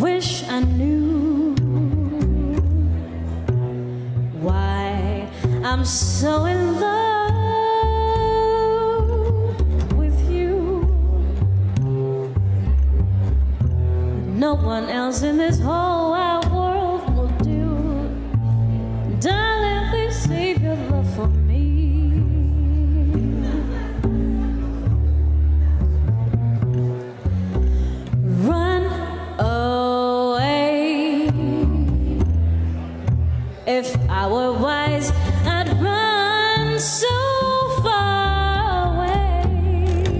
Wish I knew why I'm so in love with you. No one else in this whole wide world will do. Darling, please save your love for me. Run away. If I were wise, I'd run so far away.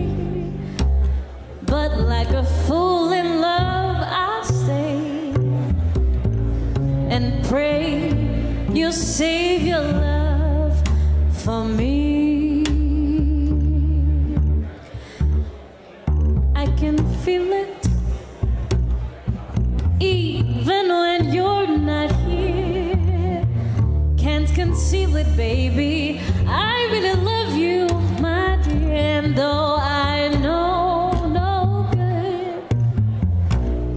But like a fool in love, I stay and pray you'll save your love for me. I can feel it even when you're not here. Can't conceal it, baby. I really love you, my dear. And though I know no good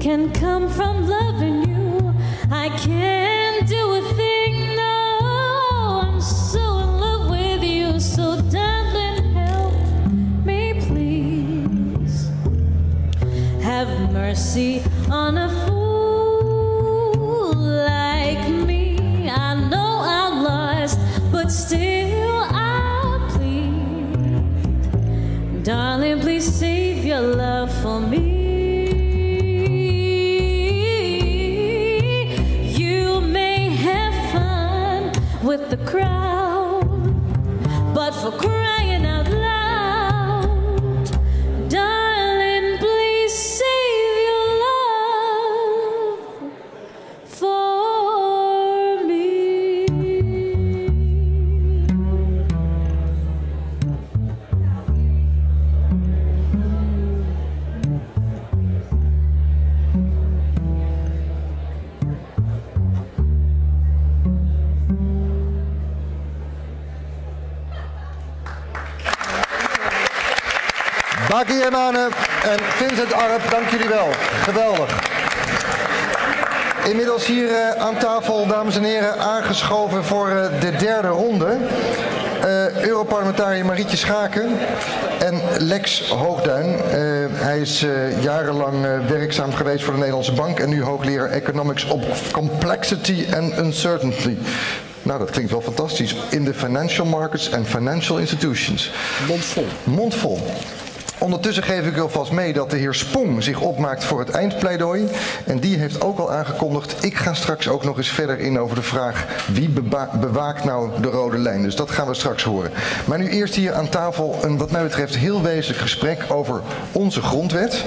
can come from loving you, I can't do a thing. No, I'm so in love with you. So darling, help me, please. Have mercy on a fool like me. I know I'm lost, but still I plead. Darling, please save your love for me. You may have fun with the crowd, but for crying out loud, darling, please save your love for me. Baki Hermane en Vincent Arp, dank jullie wel. Geweldig. Inmiddels hier aan tafel, dames en heren, aangeschoven voor de derde ronde. Europarlementariër Marietje Schaake en Lex Hoogduin. Hij is jarenlang werkzaam geweest voor de Nederlandse Bank en nu hoogleraar Economics of Complexity and Uncertainty. Nou, dat klinkt wel fantastisch. In de financial markets and financial institutions. Mondvol. Mondvol. Ondertussen geef ik alvast mee dat de heer Spong zich opmaakt voor het eindpleidooi. En die heeft ook al aangekondigd, ik ga straks ook nog eens verder in over de vraag wie bewaakt nou de rode lijn. Dus dat gaan we straks horen. Maar nu eerst hier aan tafel een wat mij betreft heel wezenlijk gesprek over onze grondwet.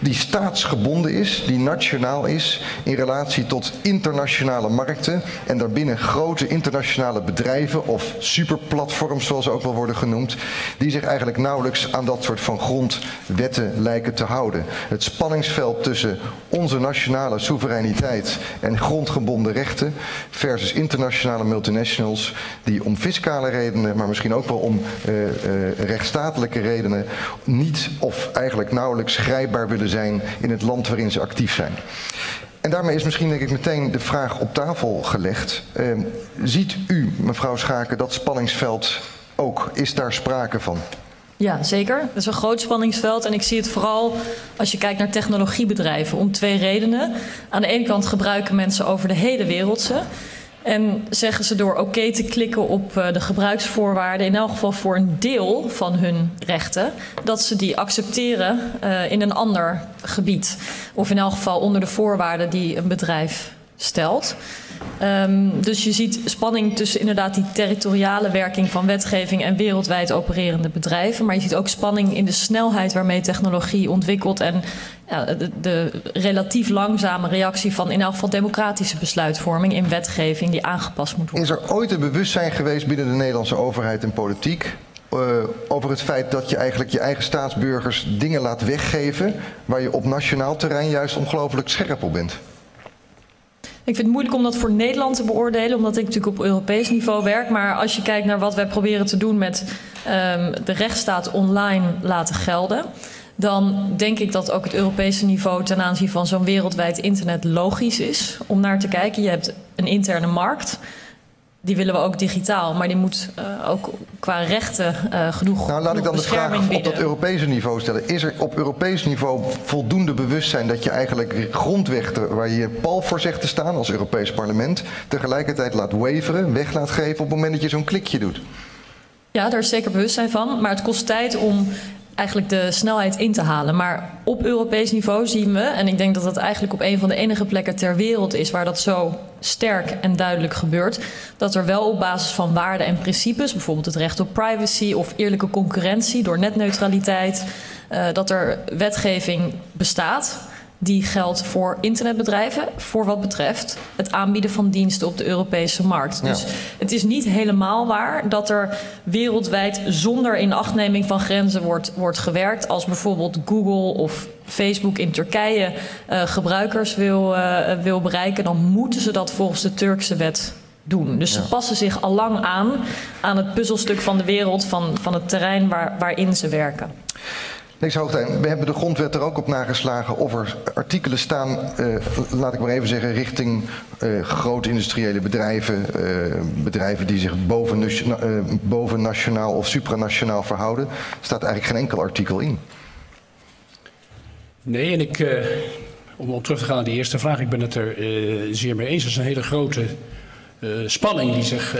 Die staatsgebonden is, die nationaal is in relatie tot internationale markten. En daarbinnen grote internationale bedrijven of superplatforms zoals ze ook wel worden genoemd. Die zich eigenlijk nauwelijks aan dat soort van grondwetten lijken te houden. Het spanningsveld tussen onze nationale soevereiniteit en grondgebonden rechten versus internationale multinationals die om fiscale redenen, maar misschien ook wel om rechtsstatelijke redenen niet of eigenlijk nauwelijks grijpbaar willen zijn in het land waarin ze actief zijn. En daarmee is misschien denk ik meteen de vraag op tafel gelegd. Ziet u, mevrouw Schaake, dat spanningsveld ook? Is daar sprake van? Ja, zeker. Dat is een groot spanningsveld en ik zie het vooral als je kijkt naar technologiebedrijven om twee redenen. Aan de ene kant gebruiken mensen over de hele wereld ze en zeggen ze door oké te klikken op de gebruiksvoorwaarden, in elk geval voor een deel van hun rechten, dat ze die accepteren in een ander gebied. Of in elk geval onder de voorwaarden die een bedrijf stelt. Dus je ziet spanning tussen inderdaad die territoriale werking van wetgeving en wereldwijd opererende bedrijven. Maar je ziet ook spanning in de snelheid waarmee technologie ontwikkelt en ja, de relatief langzame reactie van in elk geval democratische besluitvorming in wetgeving die aangepast moet worden. Is er ooit een bewustzijn geweest binnen de Nederlandse overheid en politiek over het feit dat je eigenlijk je eigen staatsburgers dingen laat weggeven waar je op nationaal terrein juist ongelooflijk scherp op bent? Ik vind het moeilijk om dat voor Nederland te beoordelen, omdat ik natuurlijk op Europees niveau werk. Maar als je kijkt naar wat wij proberen te doen met de rechtsstaat online laten gelden, dan denk ik dat ook het Europese niveau ten aanzien van zo'n wereldwijd internet logisch is om naar te kijken. Je hebt een interne markt. Die willen we ook digitaal, maar die moet ook qua rechten genoeg. Nou, laat ik dan de vraag op dat Europese niveau stellen. Is er op Europees niveau voldoende bewustzijn dat je eigenlijk grondrechten waar je pal voor zegt te staan als Europees parlement, tegelijkertijd laat waveren, weg laat geven op het moment dat je zo'n klikje doet? Ja, daar is zeker bewustzijn van, maar het kost tijd om eigenlijk de snelheid in te halen. Maar op Europees niveau zien we, en ik denk dat dat eigenlijk op een van de enige plekken ter wereld is waar dat zo sterk en duidelijk gebeurt, dat er wel op basis van waarden en principes, bijvoorbeeld het recht op privacy of eerlijke concurrentie door netneutraliteit, dat er wetgeving bestaat die geldt voor internetbedrijven voor wat betreft het aanbieden van diensten op de Europese markt. Ja. Dus het is niet helemaal waar dat er wereldwijd zonder inachtneming van grenzen wordt gewerkt, als bijvoorbeeld Google of Facebook in Turkije gebruikers wil bereiken, dan moeten ze dat volgens de Turkse wet doen. Dus ja, ze passen zich allang aan het puzzelstuk van de wereld, van het terrein waarin ze werken. Lex Hoogduin, we hebben de grondwet er ook op nageslagen of er artikelen staan, laat ik maar even zeggen, richting grote industriële bedrijven. Bedrijven die zich boven nationaal of supranationaal verhouden. Er staat eigenlijk geen enkel artikel in. Nee, en om op terug te gaan naar de eerste vraag, ik ben het er zeer mee eens. Dat is een hele grote spanning die zich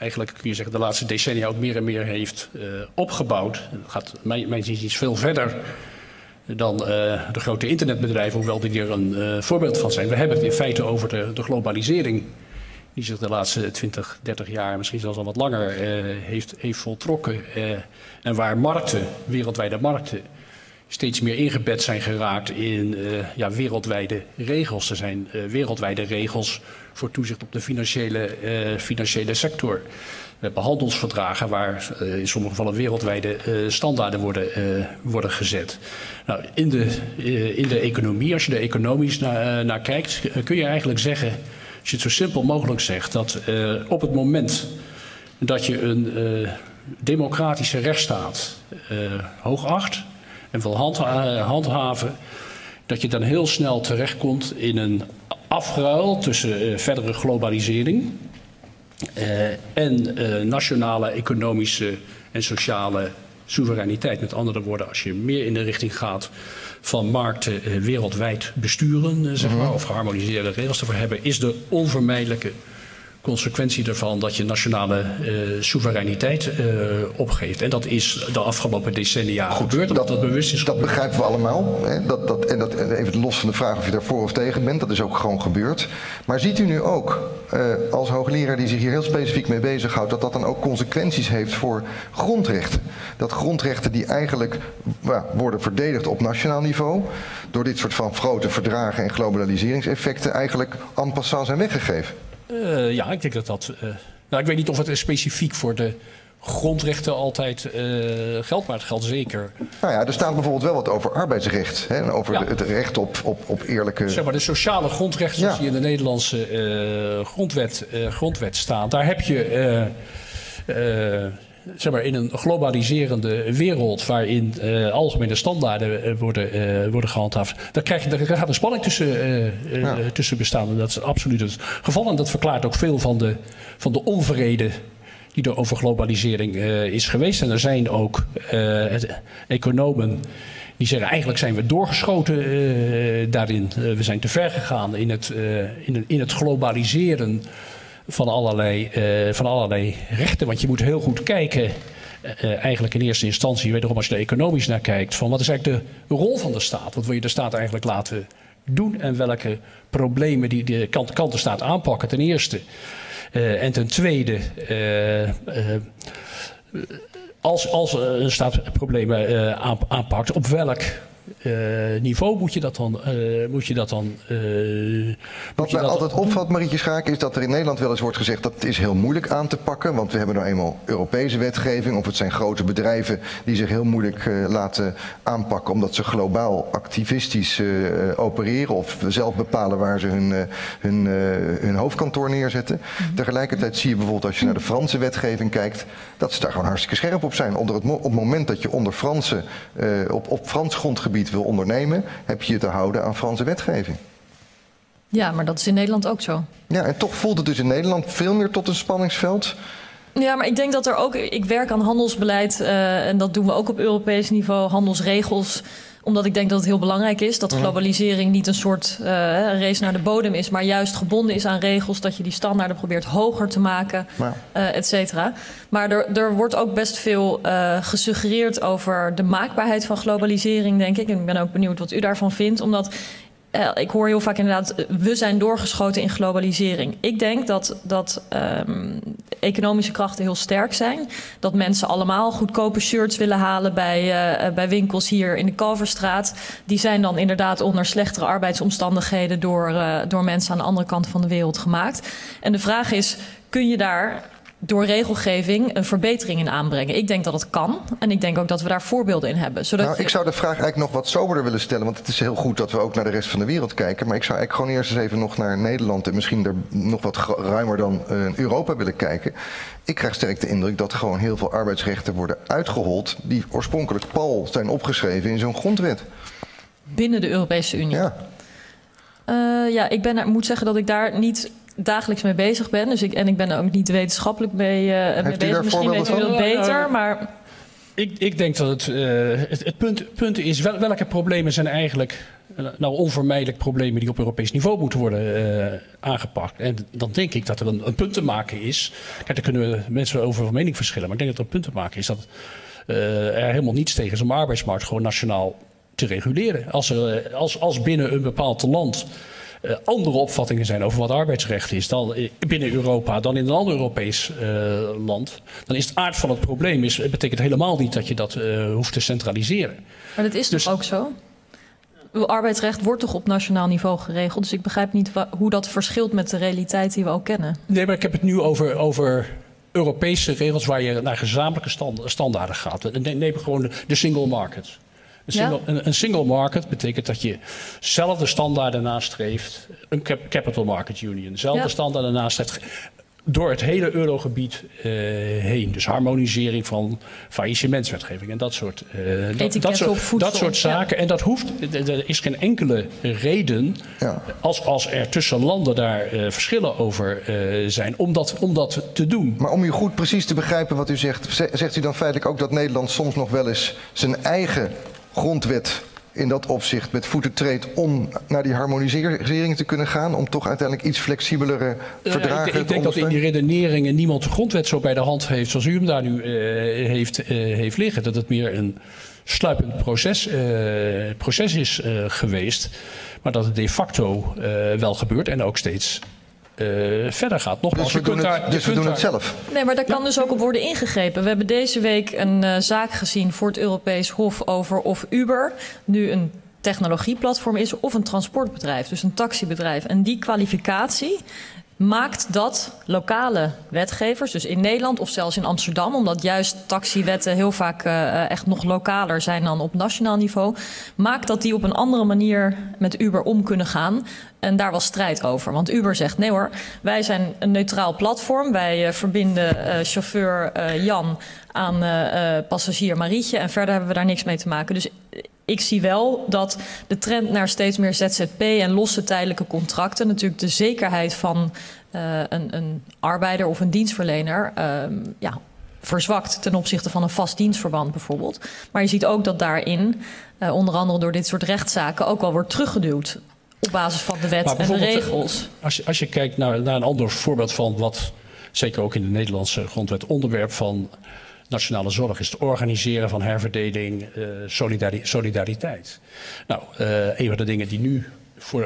eigenlijk kun je zeggen de laatste decennia ook meer en meer heeft opgebouwd. Het gaat mijn zin iets veel verder dan de grote internetbedrijven, hoewel die er een voorbeeld van zijn. We hebben het in feite over de globalisering die zich de laatste 20, 30 jaar, misschien zelfs al wat langer, heeft voltrokken. En waar wereldwijde markten, steeds meer ingebed zijn geraakt in wereldwijde regels. Er zijn wereldwijde regels voor toezicht op de financiële sector. We hebben handelsverdragen waar in sommige gevallen wereldwijde standaarden worden gezet. Nou, in de economie, als je er economisch naar kijkt, kun je eigenlijk zeggen, als je het zo simpel mogelijk zegt, dat op het moment dat je een democratische rechtsstaat hoog acht en wil handhaven, dat je dan heel snel terechtkomt in een afruil tussen verdere globalisering en nationale economische en sociale soevereiniteit. Met andere woorden, als je meer in de richting gaat van markten wereldwijd besturen, of geharmoniseerde regels ervoor hebben, is de onvermijdelijke consequentie daarvan dat je nationale soevereiniteit opgeeft. En dat is de afgelopen decennia gebeurd, omdat dat bewust is gebeurd. Dat begrijpen we allemaal. Hè? Dat, even los van de vraag of je daarvoor of tegen bent, dat is ook gewoon gebeurd. Maar ziet u nu ook, als hoogleraar die zich hier heel specifiek mee bezighoudt, dat dan ook consequenties heeft voor grondrechten? Dat grondrechten die eigenlijk worden verdedigd op nationaal niveau, door dit soort van grote verdragen en globaliseringseffecten eigenlijk en passant zijn weggegeven? Ja, ik denk dat dat... ik weet niet of het specifiek voor de grondrechten altijd geldt, maar het geldt zeker. Nou ja, er staat bijvoorbeeld wel wat over arbeidsrecht. Hè, en over het recht op eerlijke... Zeg maar, de sociale grondrechten zoals die in de Nederlandse grondwet staan. Daar heb je in een globaliserende wereld waarin algemene standaarden worden gehandhaafd, daar gaat een spanning tussen bestaan. En dat is absoluut het geval. En dat verklaart ook veel van de onvrede die er over globalisering is geweest. En er zijn ook economen die zeggen, eigenlijk zijn we doorgeschoten daarin. We zijn te ver gegaan in het globaliseren van allerlei rechten. Want je moet heel goed kijken, eigenlijk in eerste instantie, wederom als je er economisch naar kijkt, van wat is eigenlijk de rol van de staat? Wat wil je de staat eigenlijk laten doen? En welke problemen die de kan de staat aanpakken, ten eerste. En ten tweede, als een staat problemen aanpakt, op welk niveau moet je dat dan wat mij altijd opvalt, Marietje Schaake, is dat er in Nederland wel eens wordt gezegd dat is heel moeilijk aan te pakken, want we hebben nou eenmaal Europese wetgeving, of het zijn grote bedrijven die zich heel moeilijk laten aanpakken omdat ze globaal activistisch opereren of zelf bepalen waar ze hun hoofdkantoor neerzetten. Tegelijkertijd zie je bijvoorbeeld als je naar de Franse wetgeving kijkt, dat ze daar gewoon hartstikke scherp op zijn. Op het moment dat je onder Franse, op Frans grondgebied wil ondernemen, heb je je te houden aan Franse wetgeving. Ja, maar dat is in Nederland ook zo. Ja, en toch voelt het dus in Nederland veel meer tot een spanningsveld. Ja, maar ik denk dat er ook... Ik werk aan handelsbeleid en dat doen we ook op Europees niveau, handelsregels, omdat ik denk dat het heel belangrijk is dat globalisering niet een soort race naar de bodem is, maar juist gebonden is aan regels, dat je die standaarden probeert hoger te maken, et cetera. Maar er wordt ook best veel gesuggereerd over de maakbaarheid van globalisering, denk ik. En ik ben ook benieuwd wat u daarvan vindt, omdat ik hoor heel vaak inderdaad, we zijn doorgeschoten in globalisering. Ik denk dat economische krachten heel sterk zijn. Dat mensen allemaal goedkope shirts willen halen bij winkels hier in de Kalverstraat. Die zijn dan inderdaad onder slechtere arbeidsomstandigheden door mensen aan de andere kant van de wereld gemaakt. En de vraag is, kun je daar door regelgeving een verbetering in aanbrengen? Ik denk dat het kan. En ik denk ook dat we daar voorbeelden in hebben. Ik zou de vraag eigenlijk nog wat soberder willen stellen. Want het is heel goed dat we ook naar de rest van de wereld kijken. Maar ik zou eigenlijk gewoon eerst eens even nog naar Nederland en misschien er nog wat ruimer dan Europa willen kijken. Ik krijg sterk de indruk dat gewoon heel veel arbeidsrechten worden uitgehold die oorspronkelijk pal zijn opgeschreven in zo'n grondwet. Binnen de Europese Unie? Ja. Ik moet zeggen dat ik daar niet dagelijks mee bezig ben. En ik ben er ook niet wetenschappelijk mee bezig. Misschien weet u dat beter, maar ik denk dat het punt is, welke problemen zijn eigenlijk nou onvermijdelijk problemen die op Europees niveau moeten worden aangepakt. En dan denk ik dat er een punt te maken is. Kijk, daar kunnen mensen over van mening verschillen. Maar ik denk dat er een punt te maken is dat er helemaal niets tegen is om arbeidsmarkt gewoon nationaal te reguleren. Als binnen een bepaald land andere opvattingen zijn over wat arbeidsrecht is dan binnen Europa dan in een ander Europees land, dan is het aard van het probleem, het betekent helemaal niet dat je dat hoeft te centraliseren. Maar dat is dus ook zo? Arbeidsrecht wordt toch op nationaal niveau geregeld, dus ik begrijp niet hoe dat verschilt met de realiteit die we al kennen. Nee, maar ik heb het nu over Europese regels waar je naar gezamenlijke standaarden gaat. Neem gewoon de single market. Een single market betekent dat je zelf de standaarden nastreeft. Een capital market union. Zelf de standaarden nastreeft door het hele eurogebied heen. Dus harmonisering van faillissementswetgeving en dat soort zaken. Ja. En dat hoeft, er is geen enkele reden als er tussen landen daar verschillen over zijn om dat te doen. Maar om u goed precies te begrijpen wat u zegt, zegt u dan feitelijk ook dat Nederland soms nog wel eens zijn eigen grondwet in dat opzicht met voeten treedt om naar die harmonisering te kunnen gaan, om toch uiteindelijk iets flexibelere verdragen te ondersteunen? Ik denk dat in die redeneringen niemand de grondwet zo bij de hand heeft zoals u hem daar nu heeft liggen. Dat het meer een sluipend proces is geweest, maar dat het de facto wel gebeurt en ook steeds verder gaat. Nogmaals, we doen het zelf. Nee, maar daar kan dus ook op worden ingegrepen. We hebben deze week een zaak gezien voor het Europees Hof over of Uber nu een technologieplatform is of een transportbedrijf, dus een taxibedrijf. En die kwalificatie maakt dat lokale wetgevers, dus in Nederland of zelfs in Amsterdam, omdat juist taxiwetten heel vaak echt nog lokaler zijn dan op nationaal niveau, maakt dat die op een andere manier met Uber om kunnen gaan. En daar was strijd over. Want Uber zegt, nee hoor, wij zijn een neutraal platform. Wij verbinden chauffeur Jan aan passagier Marietje. En verder hebben we daar niks mee te maken. Dus ik zie wel dat de trend naar steeds meer ZZP en losse tijdelijke contracten natuurlijk de zekerheid van een arbeider of een dienstverlener verzwakt ten opzichte van een vast dienstverband bijvoorbeeld. Maar je ziet ook dat daarin, onder andere door dit soort rechtszaken, ook al wordt teruggeduwd op basis van de wet en de regels. Als je kijkt naar een ander voorbeeld van wat zeker ook in de Nederlandse grondwet onderwerp van nationale zorg is, het organiseren van herverdeling, solidariteit. Nou, een van de dingen die nu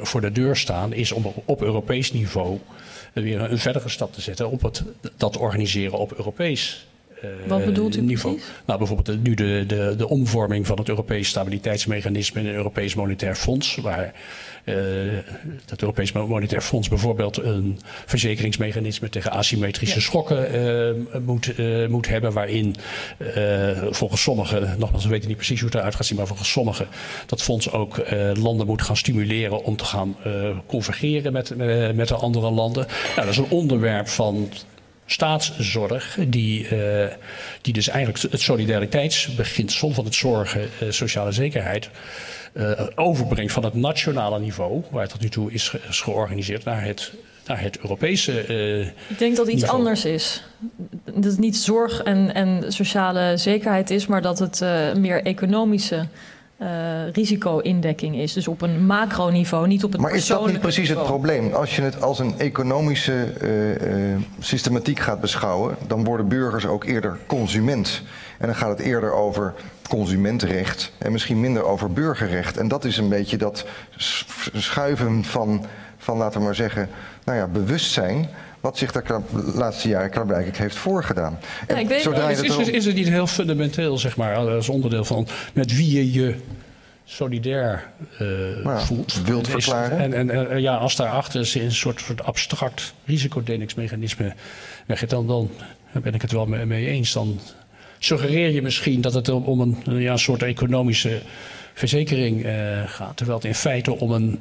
voor de deur staan is om op Europees niveau weer een verdere stap te zetten op dat organiseren op Europees Wat bedoelt u niveau. Precies? Nou, bijvoorbeeld nu de omvorming van het Europees Stabiliteitsmechanisme en het Europees Monetair Fonds, waar het Europees Monetair Fonds bijvoorbeeld een verzekeringsmechanisme tegen asymmetrische schokken moet hebben, waarin volgens sommigen, nogmaals, we weten niet precies hoe het eruit gaat zien, maar volgens sommigen dat fonds ook landen moet gaan stimuleren om te gaan convergeren met de andere landen. Nou, dat is een onderwerp van staatszorg die dus eigenlijk het solidariteitsbeginsel van het zorgen, sociale zekerheid, overbrengt van het nationale niveau, waar het tot nu toe is georganiseerd, naar het Europese Ik denk dat iets anders is. Dat het niet zorg en sociale zekerheid is, maar dat het meer economische risico-indekking is. Dus op een macroniveau, niet op het persoonlijke. Maar is dat niet precies het probleem? Als je het als een economische systematiek gaat beschouwen, dan worden burgers ook eerder consument. En dan gaat het eerder over consumentenrecht en misschien minder over burgerrecht. En dat is een beetje dat schuiven van laten we maar zeggen, nou ja, bewustzijn, wat zich daar de laatste jaren klaarblijkelijk heeft voorgedaan. Ja, ik weet is het niet heel fundamenteel, zeg maar, als onderdeel van met wie je solidair voelt. Wilt verklaren. En ja, als daarachter is een soort abstract risicodelingsmechanisme weggeet, dan ben ik het wel mee eens. Dan suggereer je misschien dat het om een soort economische verzekering gaat, terwijl het in feite om een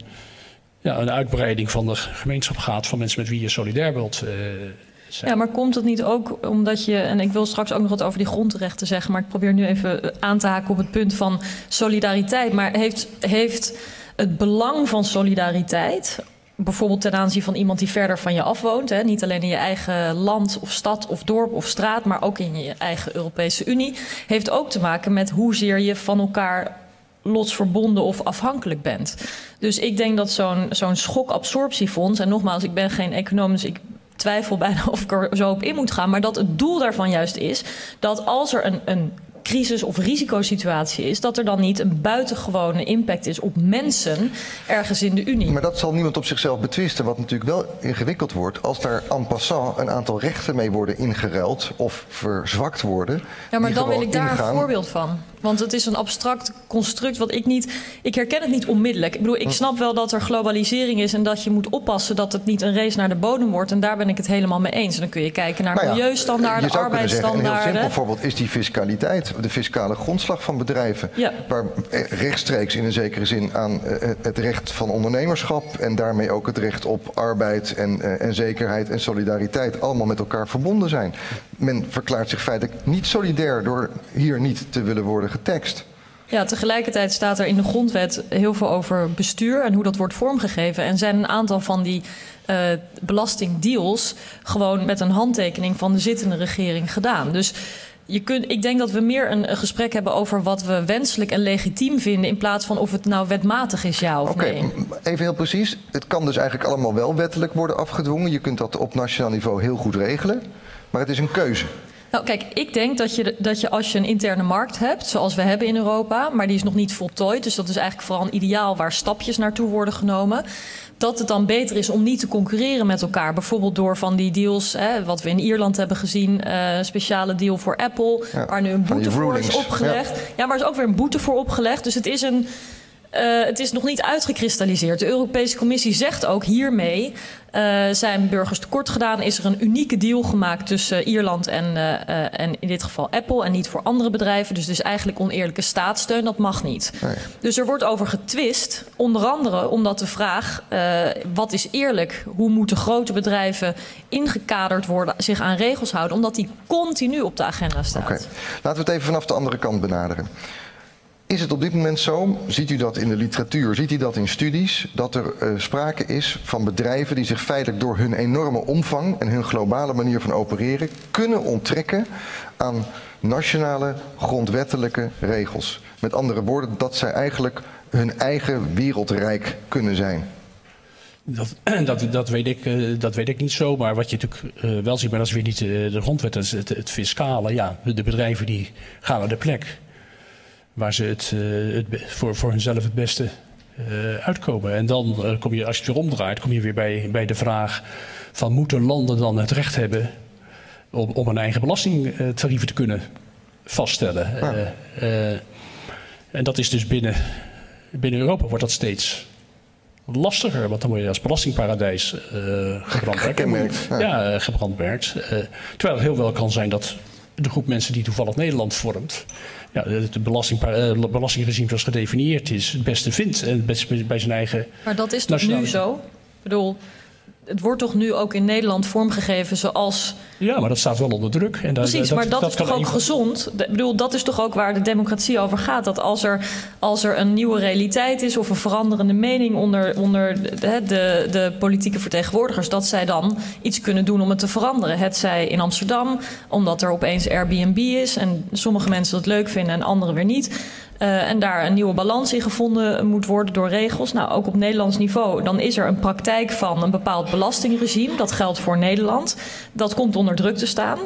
uitbreiding van de gemeenschap gaat, van mensen met wie je solidair wilt zijn. Ja, maar komt het niet ook omdat je, en ik wil straks ook nog wat over die grondrechten zeggen, maar ik probeer nu even aan te haken op het punt van solidariteit. Maar heeft het belang van solidariteit, bijvoorbeeld ten aanzien van iemand die verder van je af woont, hè, niet alleen in je eigen land of stad of dorp of straat, maar ook in je eigen Europese Unie, heeft ook te maken met hoezeer je van elkaar lotsverbonden of afhankelijk bent. Dus ik denk dat zo'n schokabsorptiefonds, en nogmaals, ik ben geen econoom, dus ik twijfel bijna of ik er zo op in moet gaan, maar dat het doel daarvan juist is dat als er een crisis of risicosituatie is, dat er dan niet een buitengewone impact is op mensen ergens in de Unie. Maar dat zal niemand op zichzelf betwisten, wat natuurlijk wel ingewikkeld wordt als daar en passant een aantal rechten mee worden ingeruild of verzwakt worden. Ja, maar dan wil ik daar een voorbeeld van. Want het is een abstract construct wat ik niet... Ik herken het niet onmiddellijk. Ik bedoel, ik snap wel dat er globalisering is en dat je moet oppassen dat het niet een race naar de bodem wordt. En daar ben ik het helemaal mee eens. En dan kun je kijken naar milieustandaarden, arbeidsstandaarden. Zeggen, een heel simpel voorbeeld is die fiscaliteit. De fiscale grondslag van bedrijven. Ja. Waar rechtstreeks in een zekere zin aan het recht van ondernemerschap en daarmee ook het recht op arbeid en zekerheid en solidariteit allemaal met elkaar verbonden zijn. Men verklaart zich feitelijk niet solidair door hier niet te willen worden getekst. Ja, tegelijkertijd staat er in de grondwet heel veel over bestuur en hoe dat wordt vormgegeven. En zijn een aantal van die belastingdeals gewoon met een handtekening van de zittende regering gedaan. Dus ik denk dat we meer een gesprek hebben over wat we wenselijk en legitiem vinden in plaats van of het nou wetmatig is, ja of nee. Oké, even heel precies. Het kan dus eigenlijk allemaal wel wettelijk worden afgedwongen. Je kunt dat op nationaal niveau heel goed regelen. Maar het is een keuze. Nou, kijk, ik denk dat je als je een interne markt hebt, zoals we hebben in Europa, maar die is nog niet voltooid, dus dat is eigenlijk vooral een ideaal waar stapjes naartoe worden genomen, dat het dan beter is om niet te concurreren met elkaar. Bijvoorbeeld door van die deals, hè, wat we in Ierland hebben gezien, speciale deal voor Apple, waar nu een boete voor is opgelegd. Ja, maar er is ook weer een boete voor opgelegd, dus het is een... het is nog niet uitgekristalliseerd. De Europese Commissie zegt ook hiermee zijn burgers tekort gedaan. Is er een unieke deal gemaakt tussen Ierland en in dit geval Apple en niet voor andere bedrijven. Dus het is eigenlijk oneerlijke staatssteun. Dat mag niet. Nee. Dus er wordt over getwist. Onder andere omdat de vraag wat is eerlijk? Hoe moeten grote bedrijven ingekaderd worden, zich aan regels houden? Omdat die continu op de agenda staat. Okay. Laten we het even vanaf de andere kant benaderen. Is het op dit moment zo, ziet u dat in de literatuur, ziet u dat in studies, dat er sprake is van bedrijven die zich feitelijk door hun enorme omvang en hun globale manier van opereren kunnen onttrekken aan nationale grondwettelijke regels? Met andere woorden, dat zij eigenlijk hun eigen wereldrijk kunnen zijn. Dat weet ik niet zo, maar wat je natuurlijk wel ziet, maar dat is weer niet de grondwet, dat is het fiscale. Ja, de bedrijven die gaan naar de plek waar ze voor hunzelf het beste uitkomen. En dan kom je, als je het weer omdraait, kom je weer bij de vraag van moeten landen dan het recht hebben om hun eigen belastingtarieven te kunnen vaststellen. Ja. En dat is dus binnen Europa wordt dat steeds lastiger, want dan word je als belastingparadijs gebrandmerkt. Ja, gebrandmerkt. Terwijl het heel wel kan zijn dat de groep mensen die toevallig Nederland vormt, ja, het belastingregime zoals gedefinieerd is, het beste vindt en het beste bij zijn eigen. Maar dat is toch nu zo? Ik bedoel, het wordt toch nu ook in Nederland vormgegeven zoals... Ja, maar dat staat wel onder druk. En precies, maar dat is toch ook gezond? Ik bedoel, dat is toch ook waar de democratie over gaat? Dat als er een nieuwe realiteit is of een veranderende mening onder de politieke vertegenwoordigers, dat zij dan iets kunnen doen om het te veranderen. Hetzij in Amsterdam, omdat er opeens Airbnb is en sommige mensen dat leuk vinden en anderen weer niet. En daar een nieuwe balans in gevonden moet worden door regels. Nou, ook op Nederlands niveau. Dan is er een praktijk van een bepaald belastingregime. Dat geldt voor Nederland. Dat komt onder druk te staan.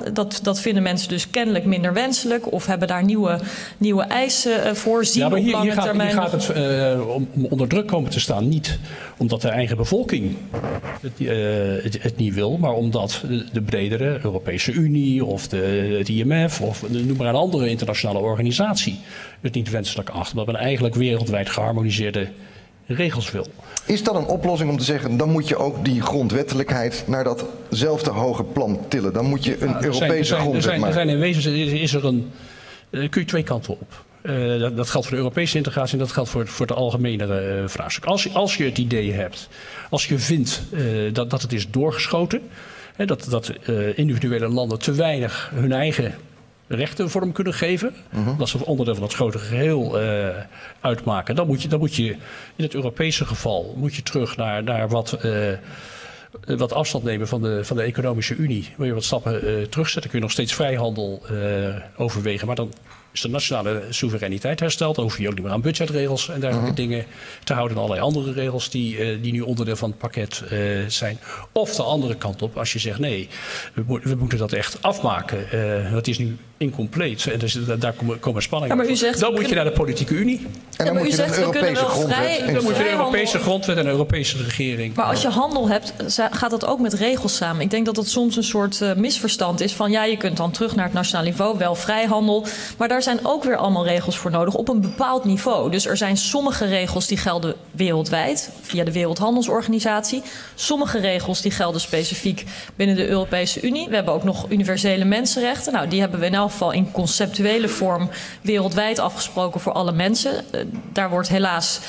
Dat vinden mensen dus kennelijk minder wenselijk. Of hebben daar nieuwe eisen voor. Ja, maar hier gaat het om onder druk komen te staan. Niet omdat de eigen bevolking het niet wil. Maar omdat de bredere Europese Unie of het IMF of noem maar een andere internationale organisatie het niet wenselijk acht. Omdat men eigenlijk wereldwijd geharmoniseerde regels wil. Is dat een oplossing om te zeggen, dan moet je ook die grondwettelijkheid naar datzelfde hoge plan tillen? Dan moet je een Europese grondwet maken. Kun je twee kanten op. Dat geldt voor de Europese integratie en dat geldt voor de algemene vraagstuk. Als je het idee hebt, als je vindt dat het is doorgeschoten, hè, dat individuele landen te weinig hun eigen rechten vorm kunnen geven, dat ze onderdeel van het grote geheel uitmaken. Dan moet je in het Europese geval terug naar wat afstand nemen van de Economische Unie. Wil je wat stappen terugzetten, kun je nog steeds vrijhandel overwegen. Maar dan is de nationale soevereiniteit hersteld. Dan hoef je ook niet meer aan budgetregels en dergelijke dingen te houden. En allerlei andere regels die nu onderdeel van het pakket zijn. Of de andere kant op, als je zegt nee, we moeten dat echt afmaken. Dat is nu incompleet en dus daar komen spanningen op. Dan moet je naar de politieke Unie. En dan moet je een Europese grondwet. Dan moet je een Europese grondwet en een Europese regering. Maar als je handel hebt, gaat dat ook met regels samen. Ik denk dat dat soms een soort misverstand is van ja, je kunt dan terug naar het nationaal niveau, wel vrijhandel. Maar daar zijn ook weer allemaal regels voor nodig op een bepaald niveau. Dus er zijn sommige regels die gelden wereldwijd via de Wereldhandelsorganisatie. Sommige regels die gelden specifiek binnen de Europese Unie. We hebben ook nog universele mensenrechten. Nou, die hebben we in elk geval in conceptuele vorm wereldwijd afgesproken voor alle mensen. Daar wordt helaas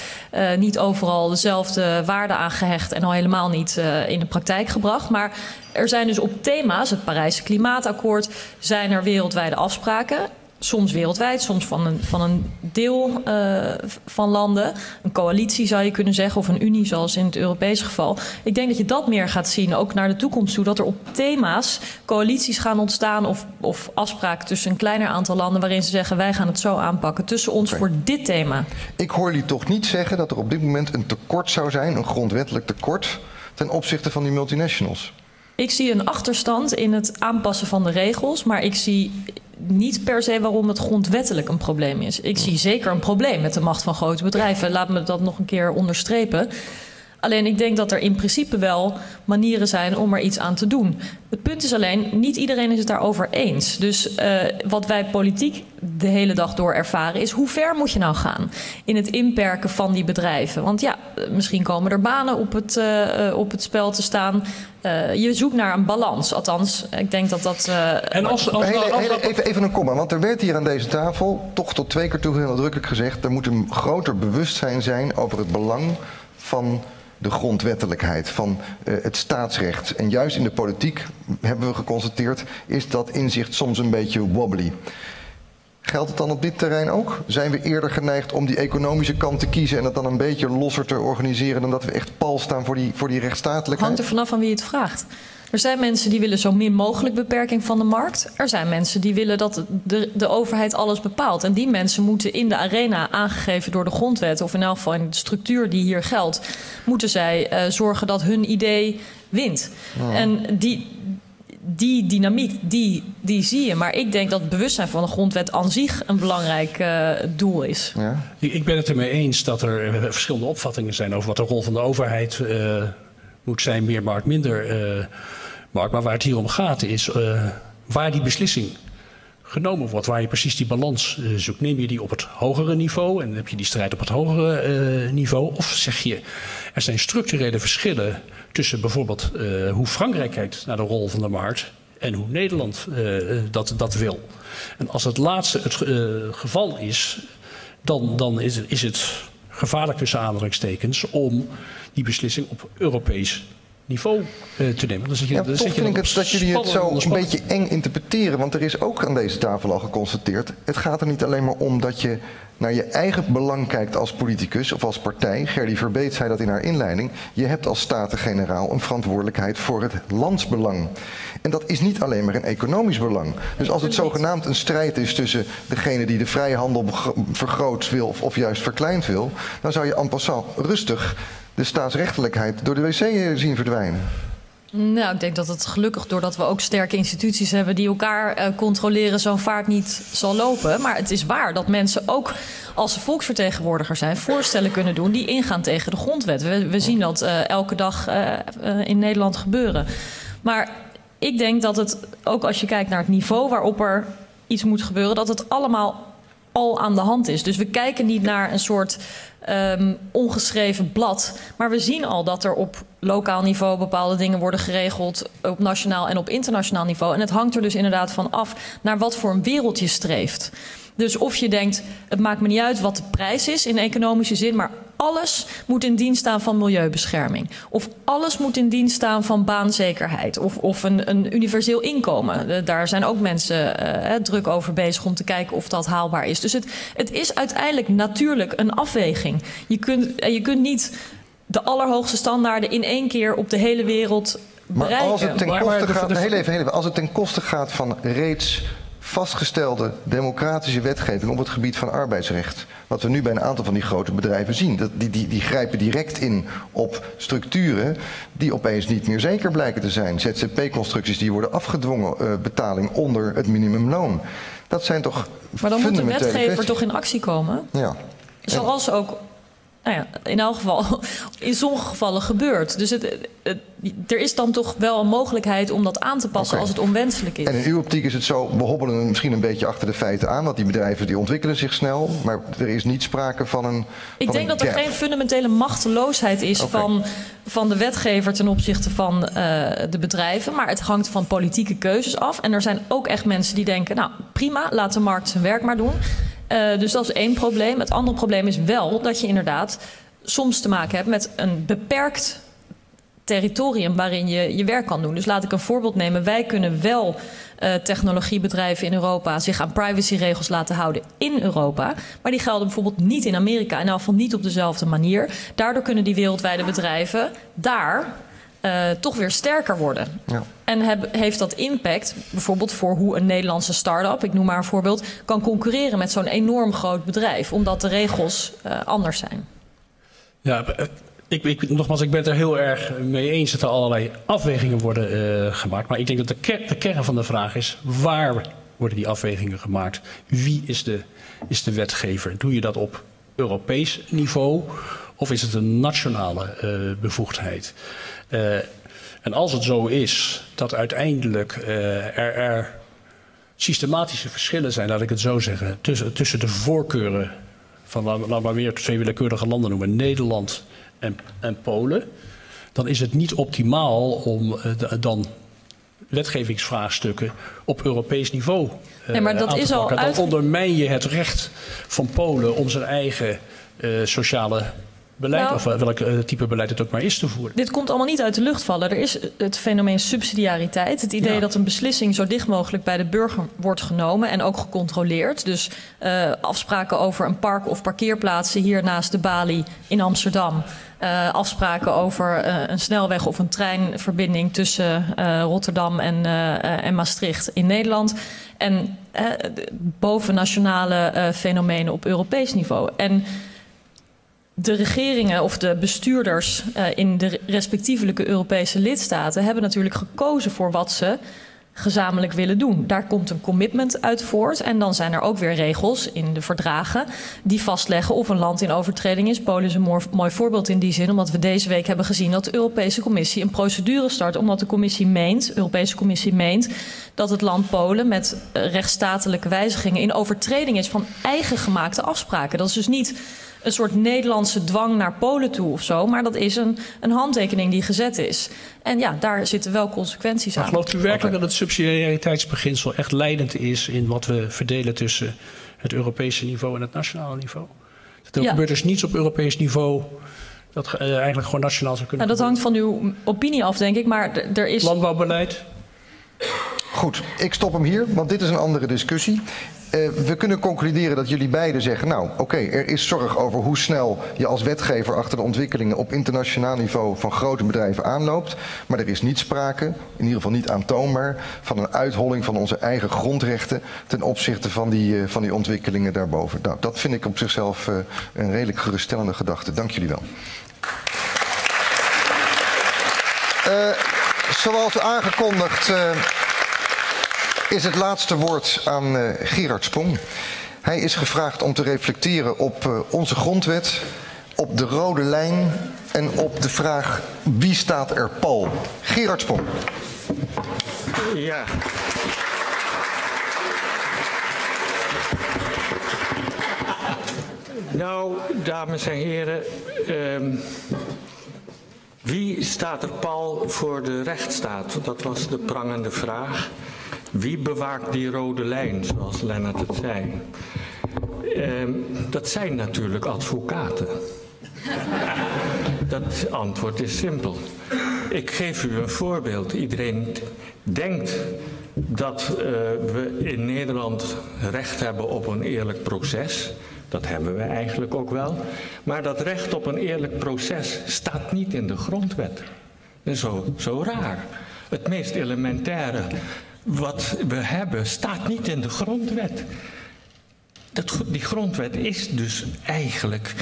niet overal dezelfde waarde aan gehecht en al helemaal niet in de praktijk gebracht. Maar er zijn dus op thema's, het Parijse Klimaatakkoord, zijn er wereldwijde afspraken. Soms wereldwijd, soms van een deel van landen. Een coalitie zou je kunnen zeggen, of een unie zoals in het Europese geval. Ik denk dat je dat meer gaat zien, ook naar de toekomst toe. Dat er op thema's coalities gaan ontstaan of afspraken tussen een kleiner aantal landen waarin ze zeggen, wij gaan het zo aanpakken tussen ons voor dit thema. Ik hoor jullie toch niet zeggen dat er op dit moment een tekort zou zijn, een grondwettelijk tekort ten opzichte van die multinationals? Ik zie een achterstand in het aanpassen van de regels, maar ik zie niet per se waarom het grondwettelijk een probleem is. Ik zie zeker een probleem met de macht van grote bedrijven. Laat me dat nog een keer onderstrepen. Alleen ik denk dat er in principe wel manieren zijn om er iets aan te doen. Het punt is alleen, niet iedereen is het daarover eens. Dus wat wij politiek de hele dag door ervaren is, hoe ver moet je nou gaan in het inperken van die bedrijven? Want ja, misschien komen er banen op het spel te staan. Je zoekt naar een balans, althans. Ik denk dat dat... Even een komma, want er werd hier aan deze tafel toch tot twee keer toe heel nadrukkelijk gezegd, er moet een groter bewustzijn zijn over het belang van de grondwettelijkheid, van het staatsrecht. En juist in de politiek, hebben we geconstateerd, is dat inzicht soms een beetje wobbly. Geldt het dan op dit terrein ook? Zijn we eerder geneigd om die economische kant te kiezen en het dan een beetje losser te organiseren dan dat we echt pal staan voor die rechtsstatelijkheid? Hangt er vanaf aan wie je het vraagt. Er zijn mensen die willen zo min mogelijk beperking van de markt. Er zijn mensen die willen dat de overheid alles bepaalt. En die mensen moeten in de arena, aangegeven door de grondwet, of in elk geval in de structuur die hier geldt, moeten zij zorgen dat hun idee wint. Oh. En die dynamiek, die zie je. Maar ik denk dat het bewustzijn van de grondwet aan zich een belangrijk doel is. Ja. Ik ben het ermee eens dat er verschillende opvattingen zijn over wat de rol van de overheid moet zijn. Meer markt, minder markt. Maar waar het hier om gaat is waar die beslissing genomen wordt, waar je precies die balans zoekt. Neem je die op het hogere niveau en heb je die strijd op het hogere niveau? Of zeg je, er zijn structurele verschillen tussen bijvoorbeeld hoe Frankrijk kijkt naar de rol van de markt en hoe Nederland dat wil. En als het laatste het geval is, dan is het gevaarlijk tussen aanhalingstekens om die beslissing op Europees niveau te nemen. Dan ja, dan toch vind ik het dat jullie het zo een beetje eng interpreteren. Want er is ook aan deze tafel al geconstateerd, het gaat er niet alleen maar om dat je naar je eigen belang kijkt als politicus of als partij. Gerdy Verbeet zei dat in haar inleiding. Je hebt als Staten-Generaal een verantwoordelijkheid voor het landsbelang. En dat is niet alleen maar een economisch belang. Dus als het zogenaamd een strijd is tussen degene die de vrijhandel vergroot wil of juist verkleind wil, dan zou je en passant rustig de staatsrechtelijkheid door de wc zien verdwijnen. Nou, ik denk dat het gelukkig, doordat we ook sterke instituties hebben die elkaar controleren, zo'n vaart niet zal lopen. Maar het is waar dat mensen ook, als ze volksvertegenwoordiger zijn, voorstellen kunnen doen die ingaan tegen de grondwet. We zien dat elke dag in Nederland gebeuren. Maar ik denk dat het, ook als je kijkt naar het niveau waarop er iets moet gebeuren, dat het allemaal al aan de hand is. Dus we kijken niet naar een soort ongeschreven blad. Maar we zien al dat er op lokaal niveau bepaalde dingen worden geregeld, op nationaal en op internationaal niveau. En het hangt er dus inderdaad van af naar wat voor een wereld je streeft. Dus of je denkt, het maakt me niet uit wat de prijs is in economische zin, maar alles moet in dienst staan van milieubescherming. Of alles moet in dienst staan van baanzekerheid. Of een universeel inkomen. Daar zijn ook mensen druk over bezig om te kijken of dat haalbaar is. Dus het is uiteindelijk natuurlijk een afweging. Je kunt niet de allerhoogste standaarden in één keer op de hele wereld bereiken. Maar als het ten koste gaat, als het ten koste gaat van reeds vastgestelde democratische wetgeving op het gebied van arbeidsrecht, wat we nu bij een aantal van die grote bedrijven zien, dat die grijpen direct in op structuren die opeens niet meer zeker blijken te zijn. ZZP-constructies die worden afgedwongen, betaling onder het minimumloon. Dat zijn toch fundamentele kwesties. Maar dan moet de wetgever toch in actie komen? Ja. Zoals ook, nou ja, in elk geval, in sommige gevallen gebeurt. Dus er is dan toch wel een mogelijkheid om dat aan te passen als het onwenselijk is. En in uw optiek is het zo, we hobbelen misschien een beetje achter de feiten aan, want die bedrijven die ontwikkelen zich snel, maar er is niet sprake van een Ik denk dat er geen fundamentele machteloosheid is van de wetgever ten opzichte van de bedrijven, maar het hangt van politieke keuzes af. En er zijn ook echt mensen die denken, nou prima, laat de markt zijn werk maar doen. Dus dat is één probleem. Het andere probleem is wel dat je inderdaad soms te maken hebt met een beperkt territorium waarin je werk kan doen. Dus laat ik een voorbeeld nemen. Wij kunnen wel technologiebedrijven in Europa zich aan privacyregels laten houden in Europa. Maar die gelden bijvoorbeeld niet in Amerika. In elk geval niet op dezelfde manier. Daardoor kunnen die wereldwijde bedrijven daar toch weer sterker worden. Ja. En heeft dat impact bijvoorbeeld voor hoe een Nederlandse start-up, ik noem maar een voorbeeld, kan concurreren met zo'n enorm groot bedrijf, omdat de regels anders zijn. Ja, nogmaals, ik ben het er heel erg mee eens dat er allerlei afwegingen worden gemaakt. Maar ik denk dat de kern van de vraag is, waar worden die afwegingen gemaakt? Wie is de wetgever? Doe je dat op Europees niveau of is het een nationale bevoegdheid? En als het zo is dat uiteindelijk er systematische verschillen zijn, laat ik het zo zeggen, tussen de voorkeuren van, laat maar weer twee willekeurige landen noemen, Nederland en Polen, dan is het niet optimaal om dan wetgevingsvraagstukken op Europees niveau aan te pakken. Dan ondermijn je het recht van Polen om zijn eigen sociale beleid, of welk type beleid het ook maar is, te voeren. Dit komt allemaal niet uit de lucht vallen. Er is het fenomeen subsidiariteit. Het idee dat een beslissing zo dicht mogelijk bij de burger wordt genomen en ook gecontroleerd. Dus afspraken over een park of parkeerplaatsen hier naast de balie in Amsterdam. Afspraken over een snelweg of een treinverbinding tussen Rotterdam en Maastricht in Nederland. En bovennationale fenomenen op Europees niveau. En de regeringen of de bestuurders in de respectievelijke Europese lidstaten hebben natuurlijk gekozen voor wat ze gezamenlijk willen doen. Daar komt een commitment uit voort. En dan zijn er ook weer regels in de verdragen die vastleggen of een land in overtreding is. Polen is een mooi voorbeeld in die zin, omdat we deze week hebben gezien dat de Europese Commissie een procedure start, omdat de Commissie meent, de Europese Commissie meent dat het land Polen met rechtsstatelijke wijzigingen in overtreding is van eigen gemaakte afspraken. Dat is dus niet een soort Nederlandse dwang naar Polen toe of zo, maar dat is een handtekening die gezet is. En ja, daar zitten wel consequenties aan. Maar gelooft u werkelijk dat het subsidiariteitsbeginsel echt leidend is in wat we verdelen tussen het Europese niveau en het nationale niveau? Dat er gebeurt dus niets op Europees niveau dat eigenlijk gewoon nationaal zou kunnen. Nou, dat hangt van uw opinie af, denk ik, maar er is... Landbouwbeleid? Goed, ik stop hem hier, want dit is een andere discussie. We kunnen concluderen dat jullie beiden zeggen, nou oké, er is zorg over hoe snel je als wetgever achter de ontwikkelingen op internationaal niveau van grote bedrijven aanloopt. Maar er is niet sprake, in ieder geval niet aantoonbaar, van een uitholling van onze eigen grondrechten ten opzichte van die ontwikkelingen daarboven. Nou, dat vind ik op zichzelf een redelijk geruststellende gedachte. Dank jullie wel. Zoals aangekondigd... is het laatste woord aan Gerard Spong. Hij is gevraagd om te reflecteren op onze grondwet, op de rode lijn en op de vraag wie staat er pal. Gerard Spong. Ja. Nou, dames en heren, wie staat er pal voor de rechtsstaat? Dat was de prangende vraag. Wie bewaakt die rode lijn, zoals Lennart het zei? Dat zijn natuurlijk advocaten. Dat antwoord is simpel. Ik geef u een voorbeeld. Iedereen denkt dat we in Nederland recht hebben op een eerlijk proces. Dat hebben we eigenlijk ook wel. Maar dat recht op een eerlijk proces staat niet in de grondwet. Dat is zo raar. Het meest elementaire... wat we hebben staat niet in de grondwet. Die grondwet is dus eigenlijk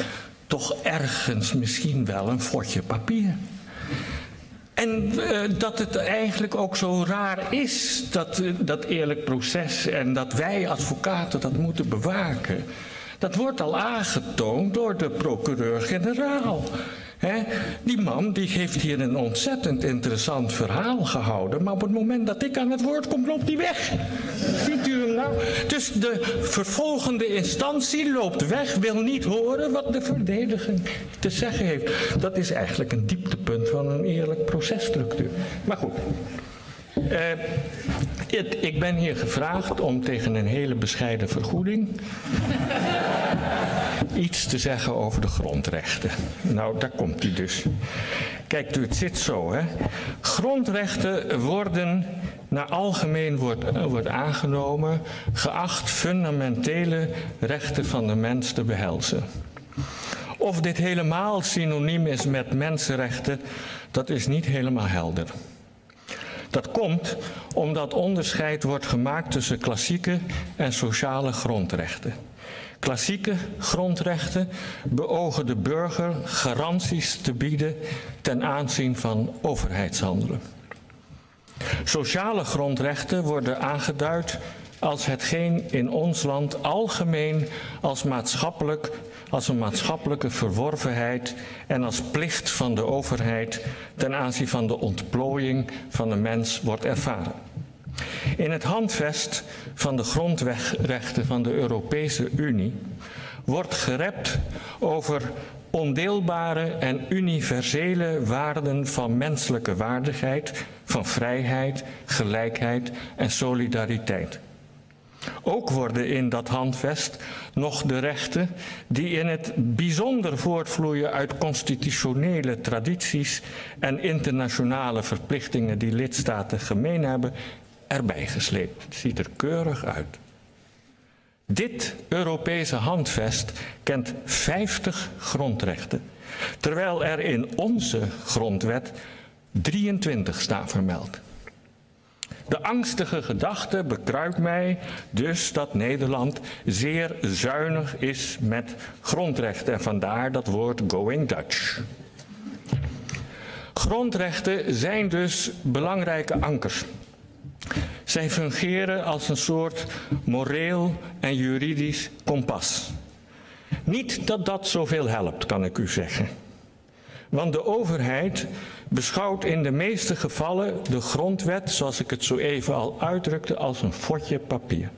toch ergens misschien wel een fortje papier. En dat het eigenlijk ook zo raar is, dat eerlijk proces en dat wij advocaten dat moeten bewaken. Dat wordt al aangetoond door de procureur-generaal. He, die man die heeft hier een ontzettend interessant verhaal gehouden, maar op het moment dat ik aan het woord kom, loopt hij weg. Ziet u hem nou? Dus de vervolgende instantie loopt weg, wil niet horen wat de verdediger te zeggen heeft. Dat is eigenlijk een dieptepunt van een eerlijk processtructuur. Maar goed, ik ben hier gevraagd om tegen een hele bescheiden vergoeding... iets te zeggen over de grondrechten. Nou, daar komt hij dus. Kijk, het zit zo, hè. Grondrechten worden, naar algemeen wordt aangenomen, geacht fundamentele rechten van de mens te behelzen. Of dit helemaal synoniem is met mensenrechten, dat is niet helemaal helder. Dat komt omdat onderscheid wordt gemaakt tussen klassieke en sociale grondrechten. Klassieke grondrechten beogen de burger garanties te bieden ten aanzien van overheidshandelen. Sociale grondrechten worden aangeduid als hetgeen in ons land algemeen als een maatschappelijke verworvenheid en als plicht van de overheid ten aanzien van de ontplooiing van de mens wordt ervaren. In het handvest van de grondrechten van de Europese Unie wordt gerept over ondeelbare en universele waarden van menselijke waardigheid, van vrijheid, gelijkheid en solidariteit. Ook worden in dat handvest nog de rechten die in het bijzonder voortvloeien uit constitutionele tradities en internationale verplichtingen die lidstaten gemeen hebben, erbij gesleept. Het ziet er keurig uit. Dit Europese handvest kent 50 grondrechten, terwijl er in onze grondwet 23 staan vermeld. De angstige gedachte bekruipt mij dus dat Nederland zeer zuinig is met grondrechten. En vandaar dat woord going Dutch. Grondrechten zijn dus belangrijke ankers. Zij fungeren als een soort moreel en juridisch kompas. Niet dat dat zoveel helpt, kan ik u zeggen. Want de overheid beschouwt in de meeste gevallen de grondwet, zoals ik het zo even al uitdrukte, als een fotje papier.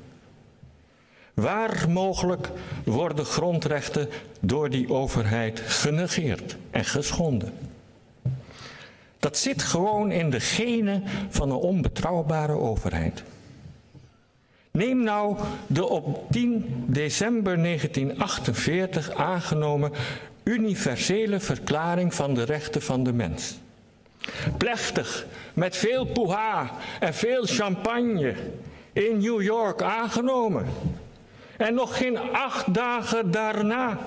Waar mogelijk worden grondrechten door die overheid genegeerd en geschonden. Dat zit gewoon in de genen van een onbetrouwbare overheid. Neem nou de op 10 december 1948 aangenomen universele verklaring van de rechten van de mens. Plechtig, met veel poeha en veel champagne, in New York aangenomen. En nog geen 8 dagen daarna,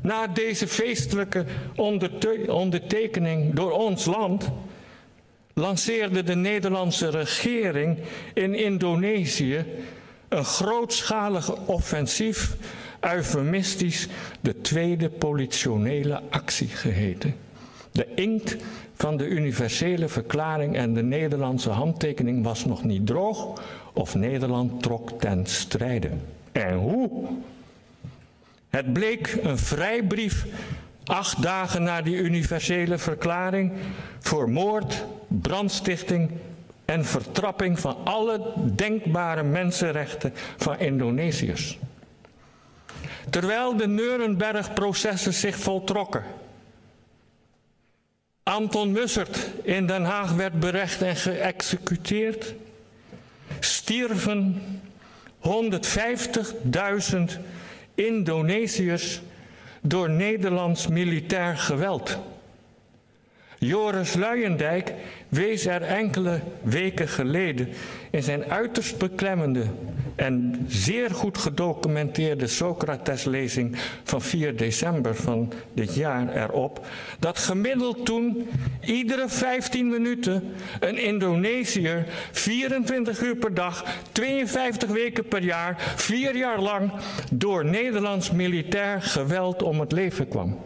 na deze feestelijke ondertekening door ons land, lanceerde de Nederlandse regering in Indonesië een grootschalig offensief, eufemistisch de tweede politionele actie geheten. De inkt van de universele verklaring en de Nederlandse handtekening was nog niet droog of Nederland trok ten strijde. En hoe? Het bleek een vrijbrief 8 dagen na die universele verklaring voor moord, brandstichting en vertrapping van alle denkbare mensenrechten van Indonesiërs. Terwijl de Nuremberg-processen zich voltrokken, Anton Mussert in Den Haag werd berecht en geëxecuteerd, stierven 150.000 Indonesiërs door Nederlands militair geweld. Joris Luijendijk wees er enkele weken geleden in zijn uiterst beklemmende en zeer goed gedocumenteerde Socrates-lezing van 4 december van dit jaar erop, dat gemiddeld toen iedere 15 minuten een Indonesiër 24 uur per dag, 52 weken per jaar, 4 jaar lang door Nederlands militair geweld om het leven kwam.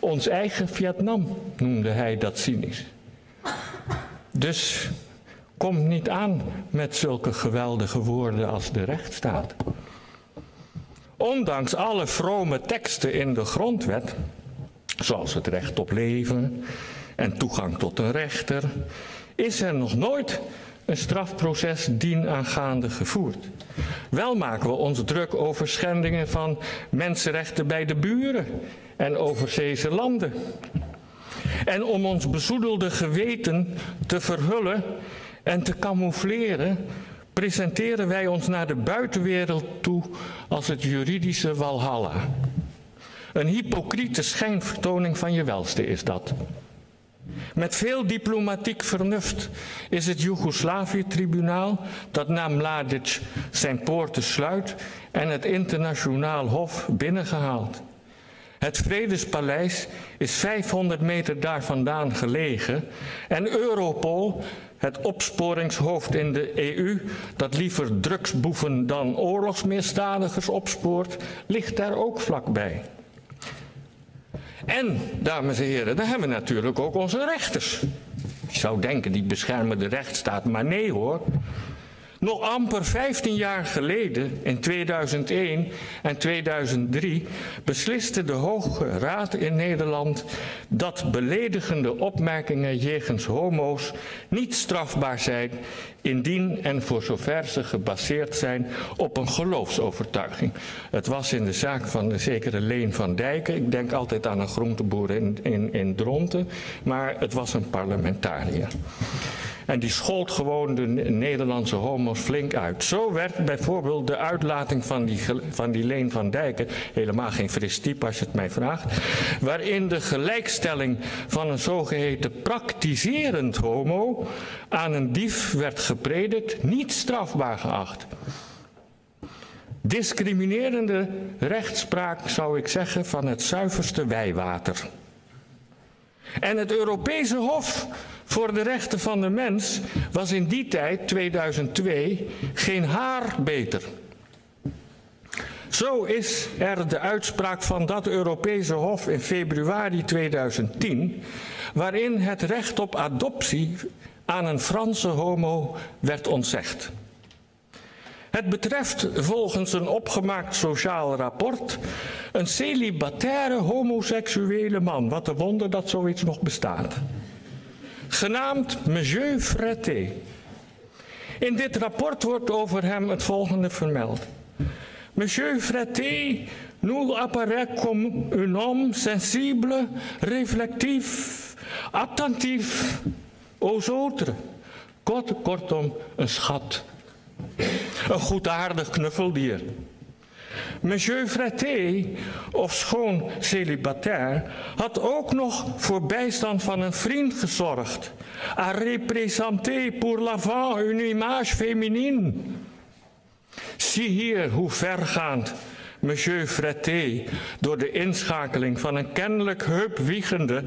Ons eigen Vietnam noemde hij dat cynisch. Dus kom niet aan met zulke geweldige woorden als de rechtsstaat. Ondanks alle vrome teksten in de grondwet, zoals het recht op leven en toegang tot een rechter, is er nog nooit een strafproces dienaangaande gevoerd. Wel maken we ons druk over schendingen van mensenrechten bij de buren en overzeese landen. En om ons bezoedelde geweten te verhullen en te camoufleren, presenteren wij ons naar de buitenwereld toe als het juridische Walhalla. Een hypocriete schijnvertoning van je welste is dat. Met veel diplomatiek vernuft is het Joegoslavië-tribunaal dat na Mladic zijn poorten sluit en het internationaal hof binnengehaald. Het Vredespaleis is 500 meter daar vandaan gelegen en Europol, het opsporingshoofd in de EU dat liever drugsboeven dan oorlogsmisdadigers opspoort, ligt daar ook vlakbij. En, dames en heren, daar hebben we natuurlijk ook onze rechters. Je zou denken, die beschermen de rechtsstaat, maar nee hoor. Nog amper 15 jaar geleden, in 2001 en 2003, besliste de Hoge Raad in Nederland dat beledigende opmerkingen jegens homo's niet strafbaar zijn indien en voor zover ze gebaseerd zijn op een geloofsovertuiging. Het was in de zaak van een zekere Leen van Dijk. Ik denk altijd aan een groenteboer in Dronten, maar het was een parlementariër. En die schold gewoon de Nederlandse homo's flink uit. Zo werd bijvoorbeeld de uitlating van die Leen van Dijken, helemaal geen fris type als je het mij vraagt, waarin de gelijkstelling van een zogeheten praktiserend homo aan een dief werd gepredikt, niet strafbaar geacht. Discriminerende rechtspraak, zou ik zeggen, van het zuiverste wijwater. En het Europese Hof voor de rechten van de mens was in die tijd, 2002, geen haar beter. Zo is er de uitspraak van dat Europese Hof in februari 2010... waarin het recht op adoptie aan een Franse homo werd ontzegd. Het betreft volgens een opgemaakt sociaal rapport een celibataire homoseksuele man. Wat een wonder dat zoiets nog bestaat. Genaamd Monsieur Fretté. In dit rapport wordt over hem het volgende vermeld. Monsieur Fretté, nous apparaît comme un homme sensible, réflectief, attentif aux autres. Kortom, een schat. Een goedaardig knuffeldier. Monsieur Fretté, ofschoon celibatair, had ook nog voor bijstand van een vriend gezorgd. A représenté pour l'avant une image féminine. Zie hier hoe vergaand Monsieur Fretté door de inschakeling van een kennelijk heupwiegende,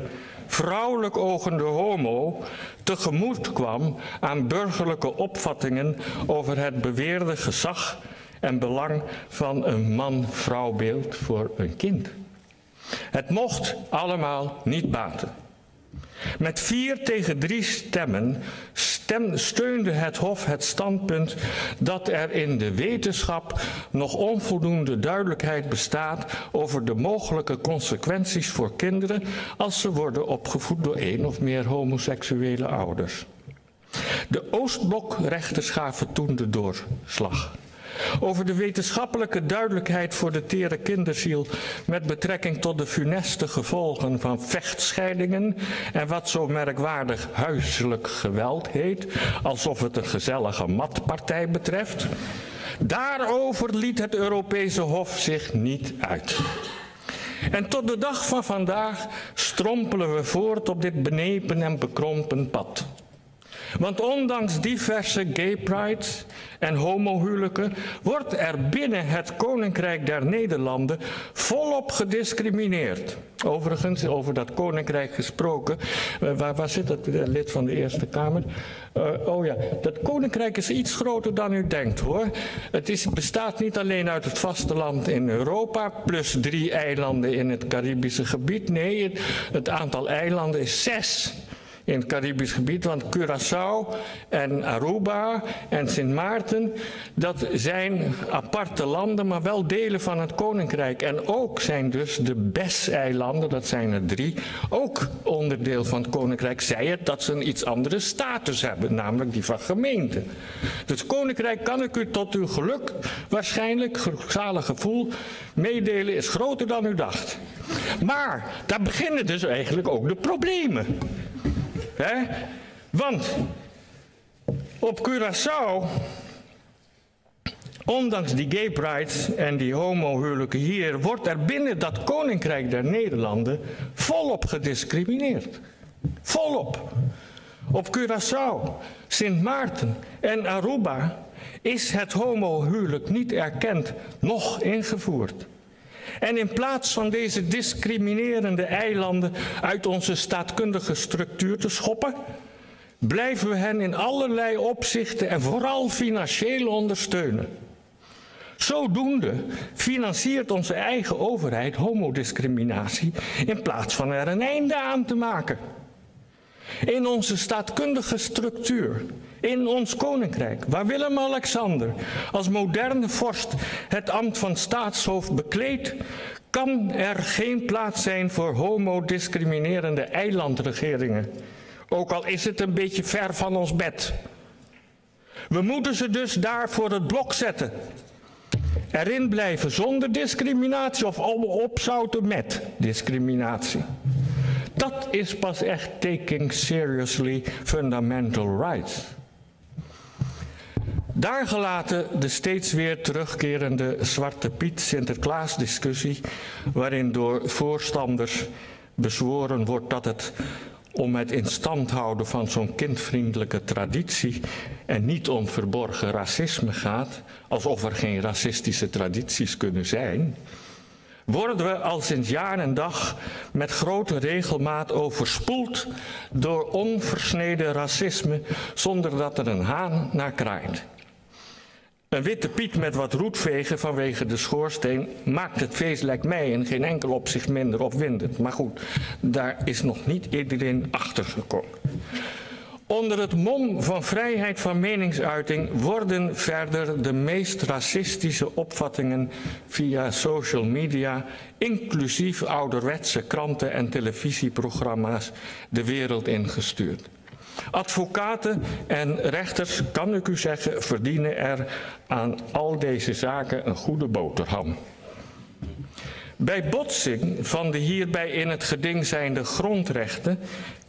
vrouwelijk ogende homo tegemoet kwam aan burgerlijke opvattingen over het beweerde gezag en belang van een man-vrouwbeeld voor een kind. Het mocht allemaal niet baten. Met 4 tegen 3 stemmen steunde het Hof het standpunt dat er in de wetenschap nog onvoldoende duidelijkheid bestaat over de mogelijke consequenties voor kinderen als ze worden opgevoed door 1 of meer homoseksuele ouders. De Oostblokrechters gaven toen de doorslag. Over de wetenschappelijke duidelijkheid voor de tere kinderziel met betrekking tot de funeste gevolgen van vechtscheidingen en wat zo merkwaardig huiselijk geweld heet, alsof het een gezellige matpartij betreft, daarover liet het Europese Hof zich niet uit. En tot de dag van vandaag strompelen we voort op dit benepen en bekrompen pad. Want ondanks diverse gay prides en homohuwelijken wordt er binnen het Koninkrijk der Nederlanden volop gediscrimineerd. Overigens, over dat Koninkrijk gesproken, waar zit dat lid van de Eerste Kamer? Oh ja, dat Koninkrijk is iets groter dan u denkt hoor. Het bestaat niet alleen uit het vasteland in Europa, plus 3 eilanden in het Caribische gebied. Nee, het aantal eilanden is 6. In het Caribisch gebied, want Curaçao en Aruba en Sint Maarten, dat zijn aparte landen, maar wel delen van het Koninkrijk. En ook zijn dus de BES-eilanden, dat zijn er 3, ook onderdeel van het Koninkrijk. Zij het dat ze een iets andere status hebben, namelijk die van gemeente. Dus Koninkrijk, kan ik u tot uw geluk, waarschijnlijk, zalig gevoel, meedelen, is groter dan u dacht. Maar daar beginnen dus eigenlijk ook de problemen. He? Want op Curaçao, ondanks die gay prides en die homohuwelijken hier, wordt er binnen dat Koninkrijk der Nederlanden volop gediscrimineerd. Volop. Op Curaçao, Sint Maarten en Aruba is het homohuwelijk niet erkend, noch ingevoerd. En in plaats van deze discriminerende eilanden uit onze staatkundige structuur te schoppen, blijven we hen in allerlei opzichten en vooral financieel ondersteunen. Zodoende financiert onze eigen overheid homodiscriminatie in plaats van er een einde aan te maken. In onze staatkundige structuur, in ons koninkrijk, waar Willem-Alexander als moderne vorst het ambt van staatshoofd bekleedt, kan er geen plaats zijn voor homodiscriminerende eilandregeringen. Ook al is het een beetje ver van ons bed. We moeten ze dus daar voor het blok zetten. Erin blijven zonder discriminatie of opzouten met discriminatie. Dat is pas echt taking seriously fundamental rights. Daar gelaten de steeds weer terugkerende Zwarte Piet-Sinterklaas discussie, waarin door voorstanders bezworen wordt dat het om het in stand houden van zo'n kindvriendelijke traditie en niet om verborgen racisme gaat, alsof er geen racistische tradities kunnen zijn, worden we al sinds jaar en dag met grote regelmaat overspoeld door onversneden racisme zonder dat er een haan naar kraait. Een witte Piet met wat roetvegen vanwege de schoorsteen maakt het feest, lijkt mij, in geen enkel opzicht minder opwindend. Maar goed, daar is nog niet iedereen achter gekomen. Onder het mom van vrijheid van meningsuiting worden verder de meest racistische opvattingen via social media, inclusief ouderwetse kranten en televisieprogramma's, de wereld ingestuurd. Advocaten en rechters, kan ik u zeggen, verdienen er aan al deze zaken een goede boterham. Bij botsing van de hierbij in het geding zijnde grondrechten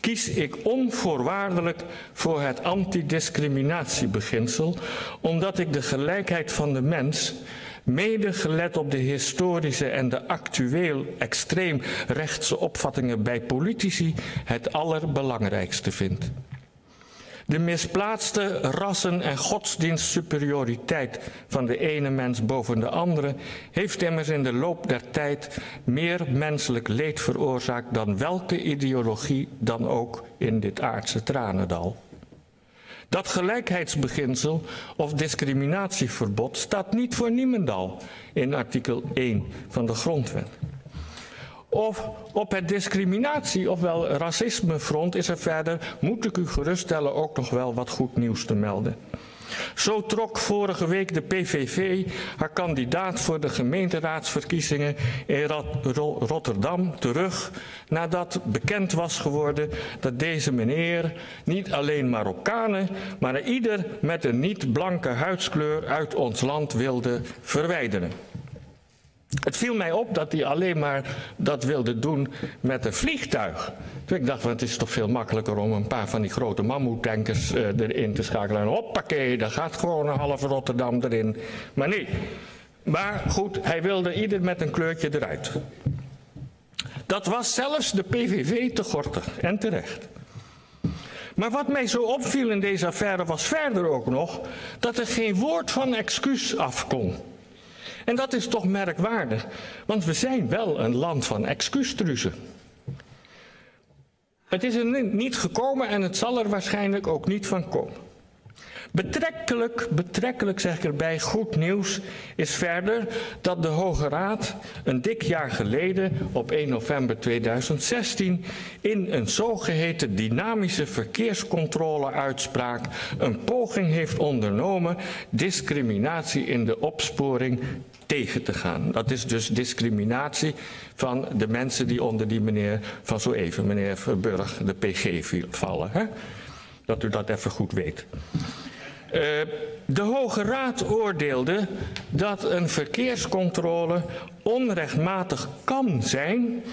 kies ik onvoorwaardelijk voor het antidiscriminatiebeginsel, omdat ik de gelijkheid van de mens, mede gelet op de historische en de actueel extreem rechtse opvattingen bij politici, het allerbelangrijkste vind. De misplaatste rassen- en godsdienstsuperioriteit van de ene mens boven de andere heeft immers in de loop der tijd meer menselijk leed veroorzaakt dan welke ideologie dan ook in dit aardse tranendal. Dat gelijkheidsbeginsel of discriminatieverbod staat niet voor niemendal in artikel 1 van de grondwet. Of op het discriminatie- ofwel racismefront is er verder, moet ik u geruststellen, ook nog wel wat goed nieuws te melden. Zo trok vorige week de PVV haar kandidaat voor de gemeenteraadsverkiezingen in Rotterdam terug, nadat bekend was geworden dat deze meneer niet alleen Marokkanen, maar ieder met een niet-blanke huidskleur uit ons land wilde verwijderen. Het viel mij op dat hij alleen maar dat wilde doen met een vliegtuig. Toen ik dacht, het is toch veel makkelijker om een paar van die grote mammoetankers erin te schakelen. En hoppakee, daar gaat gewoon een half Rotterdam erin. Maar nee. Maar goed, hij wilde ieder met een kleurtje eruit. Dat was zelfs de PVV te gortig en terecht. Maar wat mij zo opviel in deze affaire was verder ook nog dat er geen woord van excuus af kon. En dat is toch merkwaardig, want we zijn wel een land van excuustruzen. Het is er niet gekomen en het zal er waarschijnlijk ook niet van komen. Betrekkelijk zeg ik erbij, goed nieuws is verder dat de Hoge Raad een dik jaar geleden, op 1 november 2016, in een zogeheten dynamische verkeerscontrole-uitspraak een poging heeft ondernomen discriminatie in de opsporing tegen te gaan. Dat is dus discriminatie van de mensen die onder die meneer van zo even, meneer Verburg, de PG vallen. Hè? Dat u dat even goed weet. De Hoge Raad oordeelde dat een verkeerscontrole onrechtmatig kan zijn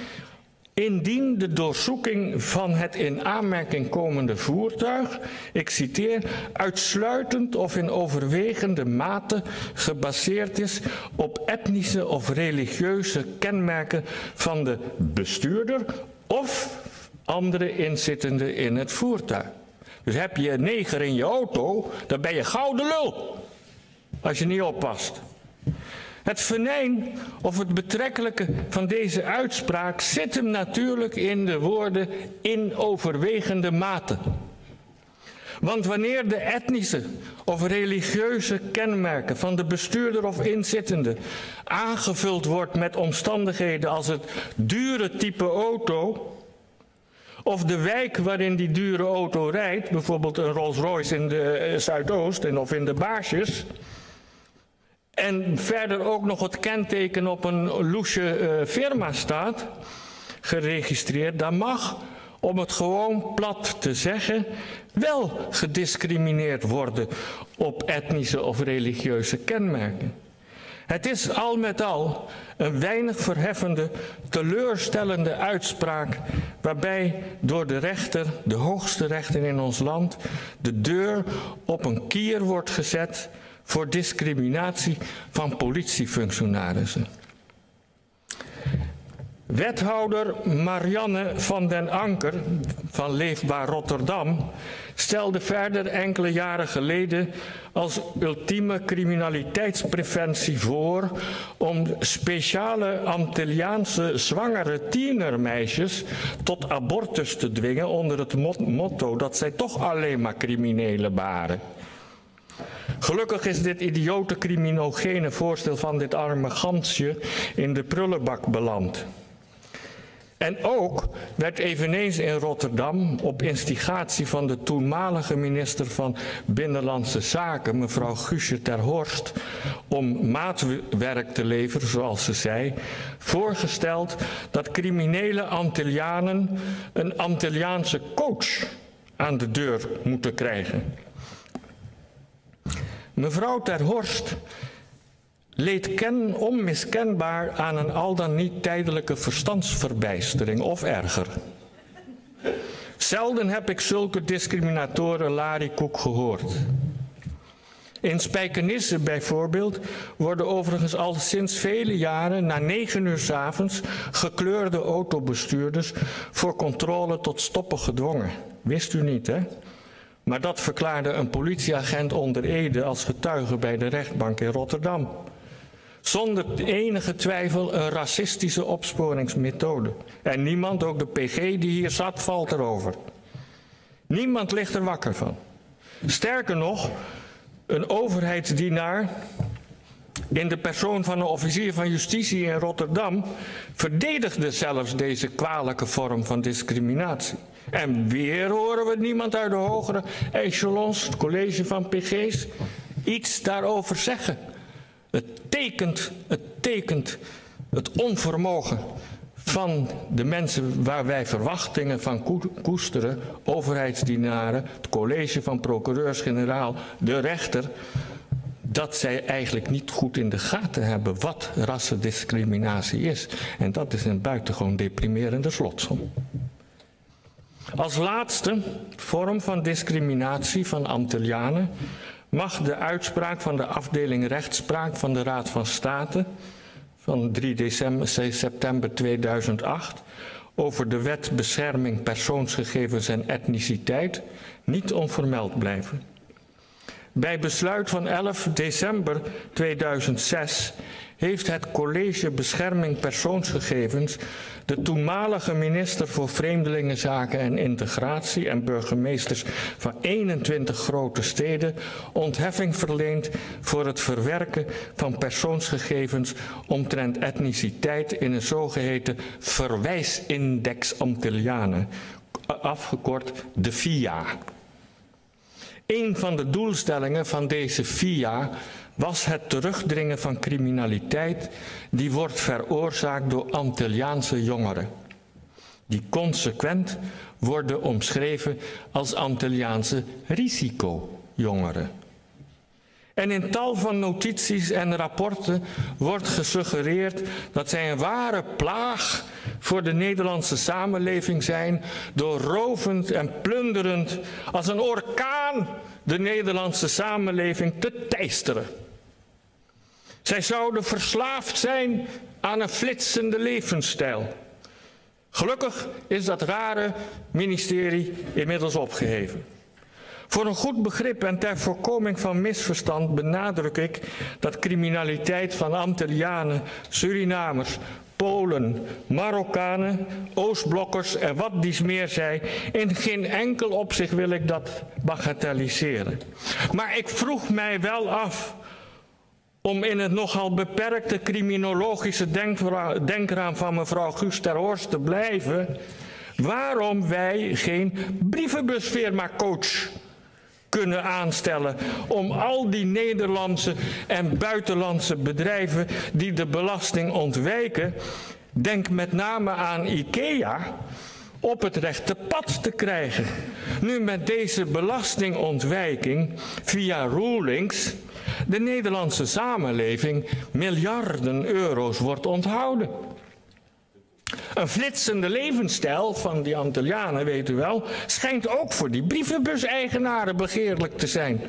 indien de doorzoeking van het in aanmerking komende voertuig, ik citeer, uitsluitend of in overwegende mate gebaseerd is op etnische of religieuze kenmerken van de bestuurder of andere inzittenden in het voertuig. Dus heb je een neger in je auto, dan ben je gouden lul, als je niet oppast. Het venijn of het betrekkelijke van deze uitspraak zit hem natuurlijk in de woorden in overwegende mate. Want wanneer de etnische of religieuze kenmerken van de bestuurder of inzittende aangevuld wordt met omstandigheden als het dure type auto, of de wijk waarin die dure auto rijdt, bijvoorbeeld een Rolls-Royce in de Zuidoost of in de Baarsjes. En verder ook nog het kenteken op een loesje firma staat, geregistreerd. Dan mag, om het gewoon plat te zeggen, wel gediscrimineerd worden op etnische of religieuze kenmerken. Het is al met al een weinig verheffende, teleurstellende uitspraak waarbij door de rechter, de hoogste rechter in ons land, de deur op een kier wordt gezet voor discriminatie van politiefunctionarissen. Wethouder Marianne van den Anker van Leefbaar Rotterdam stelde verder enkele jaren geleden als ultieme criminaliteitspreventie voor om speciale Antilliaanse zwangere tienermeisjes tot abortus te dwingen onder het motto dat zij toch alleen maar criminelen waren. Gelukkig is dit idiote criminogene voorstel van dit arme gansje in de prullenbak beland. En ook werd eveneens in Rotterdam op instigatie van de toenmalige minister van Binnenlandse Zaken, mevrouw Guusje ter Horst, om maatwerk te leveren, zoals ze zei, voorgesteld dat criminele Antillianen een Antilliaanse coach aan de deur moeten krijgen. Mevrouw ter Horst leed onmiskenbaar aan een al dan niet tijdelijke verstandsverbijstering, of erger. Zelden heb ik zulke discriminatoren lariekoek gehoord. In Spijkenisse bijvoorbeeld worden overigens al sinds vele jaren na 21:00 s'avonds gekleurde autobestuurders voor controle tot stoppen gedwongen. Wist u niet, hè? Maar dat verklaarde een politieagent onder ede als getuige bij de rechtbank in Rotterdam. Zonder enige twijfel een racistische opsporingsmethode. En niemand, ook de PG die hier zat, valt erover. Niemand ligt er wakker van. Sterker nog, een overheidsdienaar in de persoon van een officier van justitie in Rotterdam verdedigde zelfs deze kwalijke vorm van discriminatie. En weer horen we niemand uit de hogere echelons, het college van PG's, iets daarover zeggen. Het tekent het onvermogen van de mensen waar wij verwachtingen van koesteren, overheidsdienaren, het college van procureurs-generaal, de rechter, dat zij eigenlijk niet goed in de gaten hebben wat rassendiscriminatie is. En dat is een buitengewoon deprimerende slotsom. Als laatste vorm van discriminatie van Antillianen mag de uitspraak van de afdeling rechtspraak van de Raad van State van 3 september 2008 over de wet bescherming persoonsgegevens en etniciteit niet onvermeld blijven. Bij besluit van 11 december 2006 heeft het College Bescherming Persoonsgegevens de toenmalige minister voor Vreemdelingenzaken en Integratie en burgemeesters van 21 grote steden ontheffing verleend voor het verwerken van persoonsgegevens omtrent etniciteit in een zogeheten verwijsindex Antillianen, afgekort de VIA. Een van de doelstellingen van deze VIA was het terugdringen van criminaliteit die wordt veroorzaakt door Antilliaanse jongeren, die consequent worden omschreven als Antilliaanse risicojongeren. En in tal van notities en rapporten wordt gesuggereerd dat zij een ware plaag voor de Nederlandse samenleving zijn, door rovend en plunderend als een orkaan de Nederlandse samenleving te teisteren. Zij zouden verslaafd zijn aan een flitsende levensstijl. Gelukkig is dat rare ministerie inmiddels opgeheven. Voor een goed begrip en ter voorkoming van misverstand benadruk ik dat criminaliteit van Antillianen, Surinamers, Polen, Marokkanen, Oostblokkers en wat dies meer zij, in geen enkel opzicht wil ik dat bagatelliseren. Maar ik vroeg mij wel af om in het nogal beperkte criminologische denkraam van mevrouw Guus ter Horst te blijven, waarom wij geen brievenbusfirma-coach kunnen aanstellen om al die Nederlandse en buitenlandse bedrijven die de belasting ontwijken, denk met name aan IKEA, op het rechte pad te krijgen. Nu met deze belastingontwijking via rulings de Nederlandse samenleving miljarden euro's wordt onthouden. Een flitsende levensstijl van die Antillianen, weet u wel, schijnt ook voor die brievenbuseigenaren begeerlijk te zijn.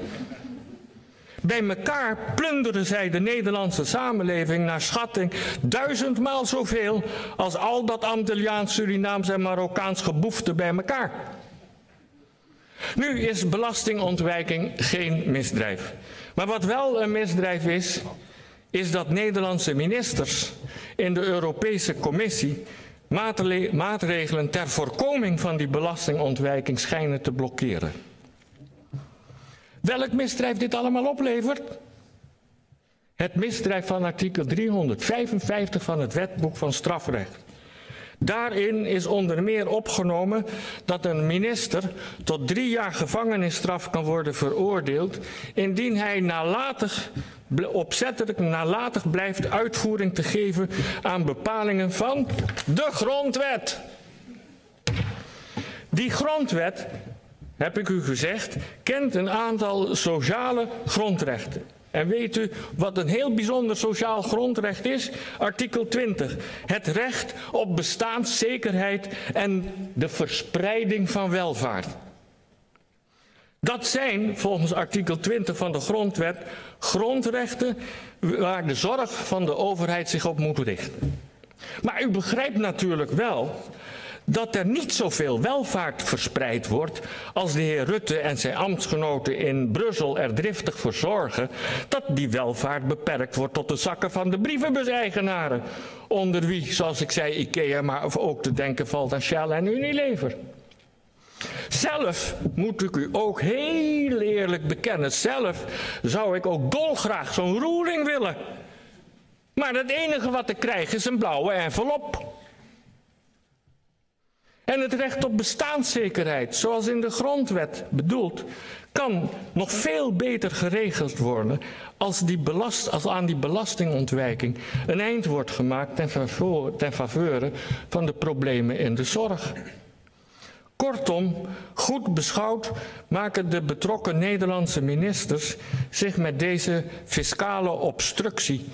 Bij elkaar plunderen zij de Nederlandse samenleving naar schatting 1000 maal zoveel als al dat Antilliaans, Surinaams en Marokkaans geboefte bij elkaar. Nu is belastingontwijking geen misdrijf. Maar wat wel een misdrijf is, is dat Nederlandse ministers in de Europese Commissie maatregelen ter voorkoming van die belastingontwijking schijnen te blokkeren. Welk misdrijf dit allemaal oplevert? Het misdrijf van artikel 355 van het Wetboek van Strafrecht. Daarin is onder meer opgenomen dat een minister tot 3 jaar gevangenisstraf kan worden veroordeeld indien hij opzettelijk nalatig blijft uitvoering te geven aan bepalingen van de grondwet. Die grondwet, heb ik u gezegd, kent een aantal sociale grondrechten. En weet u wat een heel bijzonder sociaal grondrecht is? Artikel 20. Het recht op bestaanszekerheid en de verspreiding van welvaart. Dat zijn volgens artikel 20 van de grondwet grondrechten waar de zorg van de overheid zich op moet richten. Maar u begrijpt natuurlijk wel dat er niet zoveel welvaart verspreid wordt als de heer Rutte en zijn ambtsgenoten in Brussel er driftig voor zorgen dat die welvaart beperkt wordt tot de zakken van de brievenbuseigenaren, onder wie, zoals ik zei, IKEA, maar ook te denken valt aan Shell en Unilever. Zelf, moet ik u ook heel eerlijk bekennen, zelf zou ik ook dolgraag zo'n roering willen. Maar het enige wat ik krijg is een blauwe envelop. En het recht op bestaanszekerheid, zoals in de grondwet bedoeld, kan nog veel beter geregeld worden als aan die belastingontwijking een eind wordt gemaakt ten faveur van de problemen in de zorg. Kortom, goed beschouwd maken de betrokken Nederlandse ministers zich met deze fiscale obstructie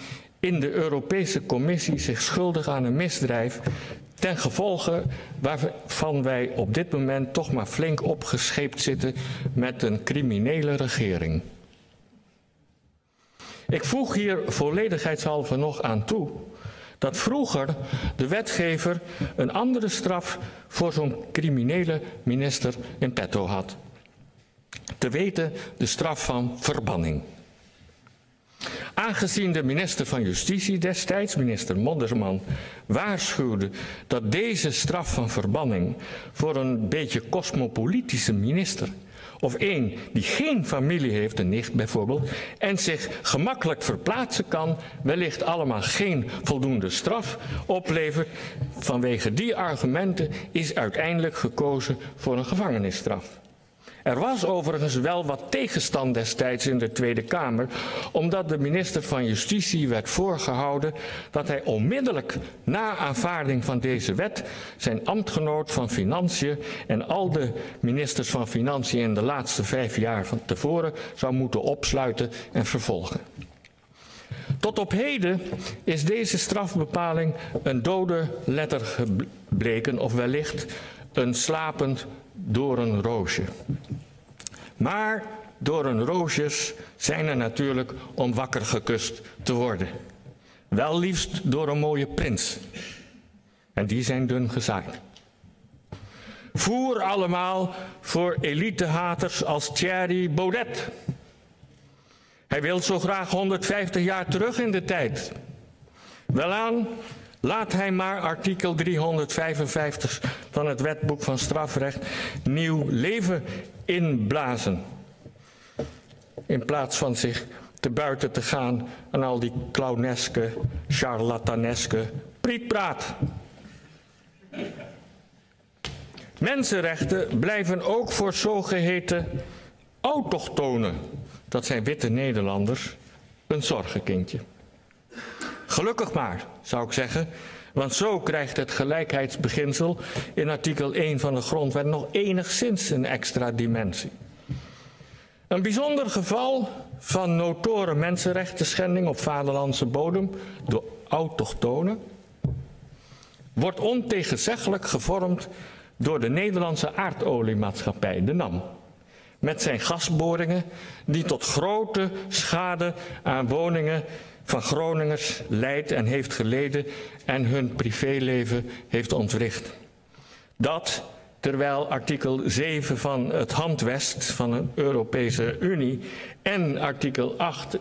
in de Europese Commissie zich schuldig aan een misdrijf, ten gevolge waarvan wij op dit moment toch maar flink opgescheept zitten met een criminele regering. Ik voeg hier volledigheidshalve nog aan toe dat vroeger de wetgever een andere straf voor zo'n criminele minister in petto had. Te weten de straf van verbanning. Aangezien de minister van Justitie destijds, minister Modderman, waarschuwde dat deze straf van verbanning voor een beetje cosmopolitische minister, of één die geen familie heeft, een nicht bijvoorbeeld, en zich gemakkelijk verplaatsen kan, wellicht allemaal geen voldoende straf oplevert, vanwege die argumenten is uiteindelijk gekozen voor een gevangenisstraf. Er was overigens wel wat tegenstand destijds in de Tweede Kamer, omdat de minister van Justitie werd voorgehouden dat hij onmiddellijk na aanvaarding van deze wet zijn ambtgenoot van Financiën en al de ministers van Financiën in de laatste 5 jaar van tevoren zou moeten opsluiten en vervolgen. Tot op heden is deze strafbepaling een dode letter gebleken of wellicht een slapend doornroosje. Maar doornroosjes zijn er natuurlijk om wakker gekust te worden. Wel liefst door een mooie prins. En die zijn dun gezaaid. Voer allemaal voor elitehaters als Thierry Baudet. Hij wil zo graag 150 jaar terug in de tijd. Welaan, laat hij maar artikel 355 van het Wetboek van Strafrecht nieuw leven inblazen. In plaats van zich te buiten te gaan aan al die clowneske, charlataneske prietpraat. Mensenrechten blijven ook voor zogeheten autochtonen, dat zijn witte Nederlanders, een zorgenkindje. Gelukkig maar, zou ik zeggen, want zo krijgt het gelijkheidsbeginsel in artikel 1 van de grondwet nog enigszins een extra dimensie. Een bijzonder geval van notoire mensenrechtenschending op vaderlandse bodem door autochtonen wordt ontegenzeggelijk gevormd door de Nederlandse aardoliemaatschappij, de NAM. Met zijn gasboringen die tot grote schade aan woningen van Groningers leidt en heeft geleden en hun privéleven heeft ontwricht. Dat terwijl artikel 7 van het handvest van de Europese Unie en artikel 8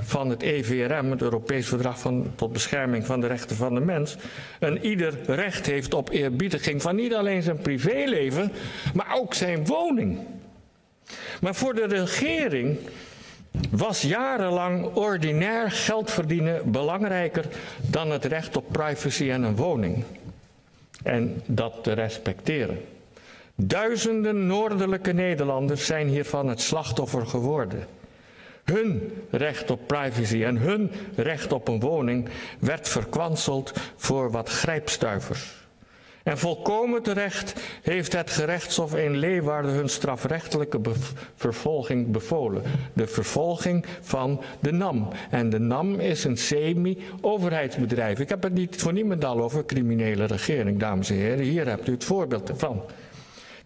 van het EVRM, het Europees Verdrag tot Bescherming van de Rechten van de Mens, een ieder recht heeft op eerbiediging van niet alleen zijn privéleven, maar ook zijn woning. Maar voor de regering was jarenlang ordinair geld verdienen belangrijker dan het recht op privacy en een woning. en dat te respecteren. Duizenden noordelijke Nederlanders zijn hiervan het slachtoffer geworden. Hun recht op privacy en hun recht op een woning werd verkwanseld voor wat grijpstuivers. En volkomen terecht heeft het gerechtshof in Leeuwarden hun strafrechtelijke vervolging bevolen. De vervolging van de NAM. En de NAM is een semi-overheidsbedrijf. Ik heb het niet voor niemand al over criminele regering, dames en heren. Hier hebt u het voorbeeld ervan.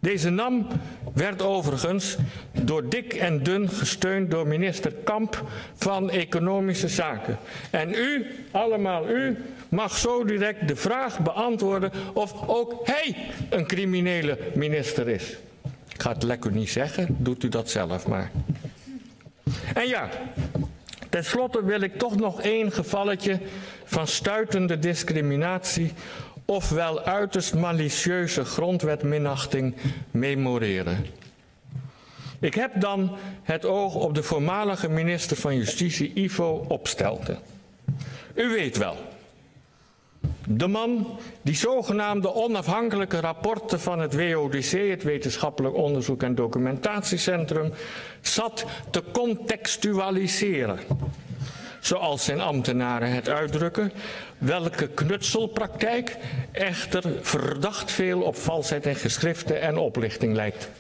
Deze NAM werd overigens door dik en dun gesteund door minister Kamp van Economische Zaken. En u, allemaal u, mag zo direct de vraag beantwoorden of ook hij een criminele minister is. Ik ga het lekker niet zeggen, doet u dat zelf maar. En ja, tenslotte wil ik toch nog één gevalletje van stuitende discriminatie, ofwel uiterst malicieuze grondwetminachting, memoreren. Ik heb dan het oog op de voormalige minister van Justitie, Ivo Opstelten. U weet wel, de man die zogenaamde onafhankelijke rapporten van het WODC, het Wetenschappelijk Onderzoek en Documentatiecentrum, zat te contextualiseren. Zoals zijn ambtenaren het uitdrukken, welke knutselpraktijk echter verdacht veel op valsheid in geschriften en oplichting lijkt.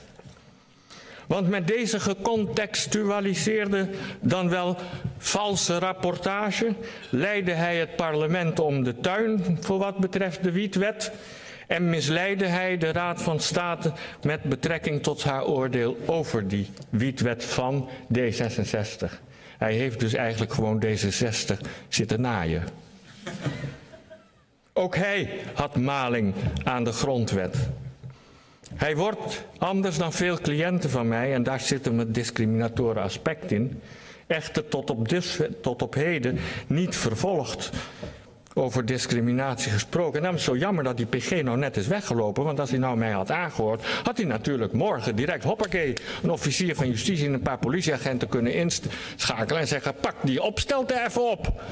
Want met deze gecontextualiseerde, dan wel valse rapportage, leidde hij het parlement om de tuin voor wat betreft de wietwet en misleidde hij de Raad van State met betrekking tot haar oordeel over die wietwet van D66. Hij heeft dus eigenlijk gewoon D66 zitten naaien. Ook hij had maling aan de grondwet. Hij wordt, anders dan veel cliënten van mij, en daar zit hem het discriminatoire aspect in, echter tot op heden niet vervolgd. Over discriminatie gesproken. En dan is het zo jammer dat die PG nou net is weggelopen. Want als hij nou mij had aangehoord, had hij natuurlijk morgen direct, hoppakee, een officier van justitie en een paar politieagenten kunnen inschakelen en zeggen, pak die Opstelten even op.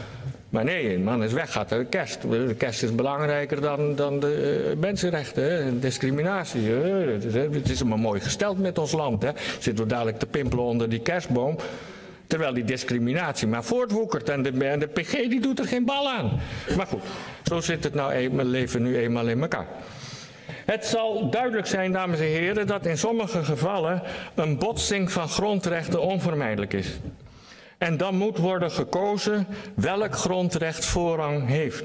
Maar nee, een man is weg, gaat de kerst. De kerst is belangrijker dan de mensenrechten, hè? Discriminatie. Het is maar mooi gesteld met ons land. Hè? Zitten we dadelijk te pimpelen onder die kerstboom. Terwijl die discriminatie maar voortwoekert en de PG die doet er geen bal aan. Maar goed, zo zit het nou eenmaal, leven nu eenmaal in elkaar. Het zal duidelijk zijn, dames en heren, dat in sommige gevallen een botsing van grondrechten onvermijdelijk is. En dan moet worden gekozen welk grondrecht voorrang heeft.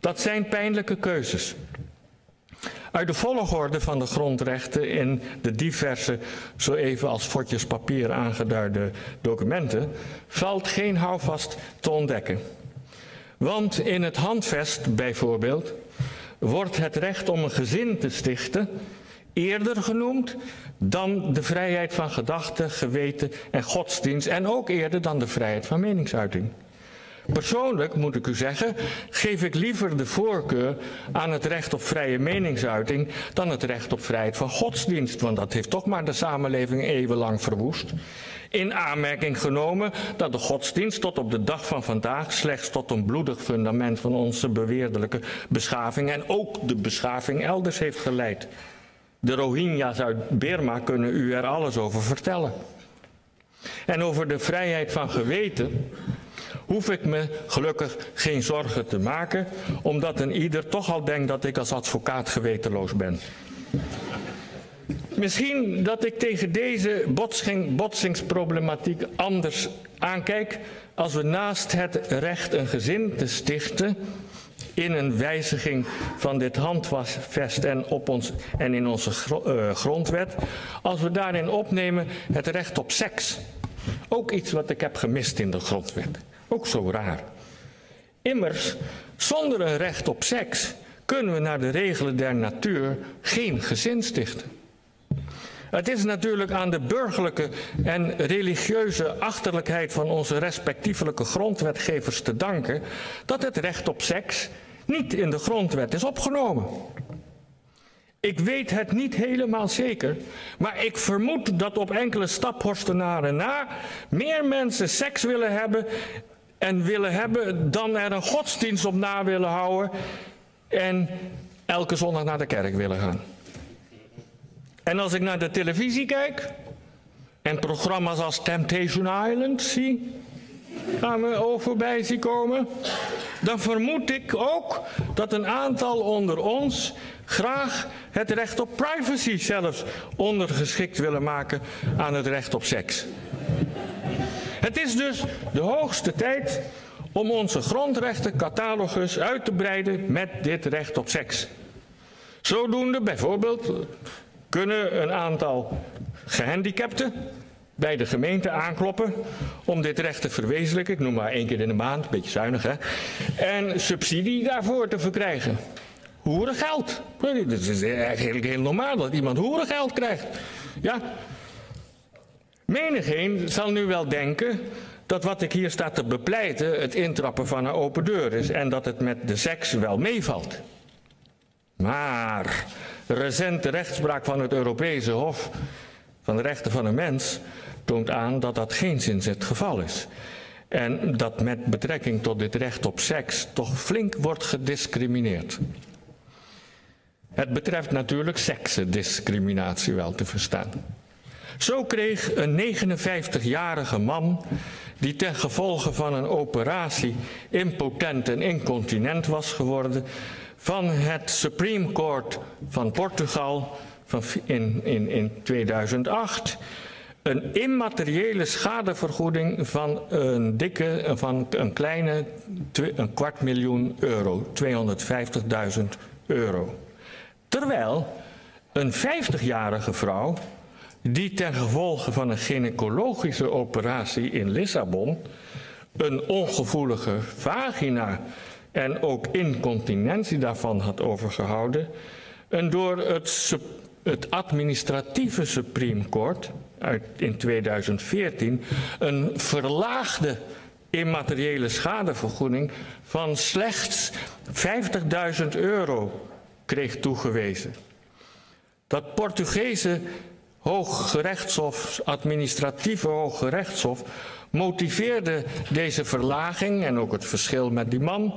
Dat zijn pijnlijke keuzes. Uit de volgorde van de grondrechten in de diverse, zo even als fotjes papier aangeduide documenten, valt geen houvast te ontdekken. Want in het handvest bijvoorbeeld wordt het recht om een gezin te stichten eerder genoemd dan de vrijheid van gedachte, geweten en godsdienst en ook eerder dan de vrijheid van meningsuiting. Persoonlijk, moet ik u zeggen, geef ik liever de voorkeur aan het recht op vrije meningsuiting dan het recht op vrijheid van godsdienst. Want dat heeft toch maar de samenleving eeuwenlang verwoest. In aanmerking genomen dat de godsdienst tot op de dag van vandaag slechts tot een bloedig fundament van onze beweerdelijke beschaving en ook de beschaving elders heeft geleid. De Rohingya's uit Birma kunnen u er alles over vertellen. En over de vrijheid van geweten hoef ik me gelukkig geen zorgen te maken, omdat een ieder toch al denkt dat ik als advocaat gewetenloos ben. Misschien dat ik tegen deze botsingsproblematiek anders aankijk als we naast het recht een gezin te stichten in een wijziging van dit handvest en in onze grondwet, als we daarin opnemen het recht op seks. Ook iets wat ik heb gemist in de grondwet. Ook zo raar. Immers, zonder een recht op seks kunnen we naar de regelen der natuur geen gezin stichten. Het is natuurlijk aan de burgerlijke en religieuze achterlijkheid van onze respectievelijke grondwetgevers te danken dat het recht op seks niet in de grondwet is opgenomen. Ik weet het niet helemaal zeker, maar ik vermoed dat op enkele staphorstenaren na meer mensen seks willen hebben dan er een godsdienst op na willen houden en elke zondag naar de kerk willen gaan. En als ik naar de televisie kijk en programma's als Temptation Island zie, aan mijn oog voorbij zie komen, dan vermoed ik ook dat een aantal onder ons graag het recht op privacy zelfs ondergeschikt willen maken aan het recht op seks. Het is dus de hoogste tijd om onze grondrechtencatalogus uit te breiden met dit recht op seks. Zodoende bijvoorbeeld kunnen een aantal gehandicapten bij de gemeente aankloppen om dit recht te verwezenlijken. Ik noem maar 1 keer in de maand, een beetje zuinig hè. En subsidie daarvoor te verkrijgen. Hoerengeld. Dat is eigenlijk heel normaal dat iemand hoerengeld krijgt. Ja. Menigeen zal nu wel denken dat wat ik hier sta te bepleiten het intrappen van een open deur is en dat het met de seks wel meevalt. Maar de recente rechtspraak van het Europese Hof van de Rechten van de Mens toont aan dat dat geenszins het geval is. En dat met betrekking tot dit recht op seks toch flink wordt gediscrimineerd. Het betreft natuurlijk seksendiscriminatie wel te verstaan. Zo kreeg een 59-jarige man die ten gevolge van een operatie impotent en incontinent was geworden, van het Supreme Court van Portugal in 2008 een immateriële schadevergoeding van een kwart miljoen euro, 250.000 euro. Terwijl een 50-jarige vrouw die ten gevolge van een gynaecologische operatie in Lissabon een ongevoelige vagina en ook incontinentie daarvan had overgehouden, en door het administratieve Supreme Court in 2014 een verlaagde immateriële schadevergoeding van slechts 50.000 euro kreeg toegewezen. Dat Portugese Hooggerechtshof, administratieve Hooggerechtshof, motiveerde deze verlaging en ook het verschil met die man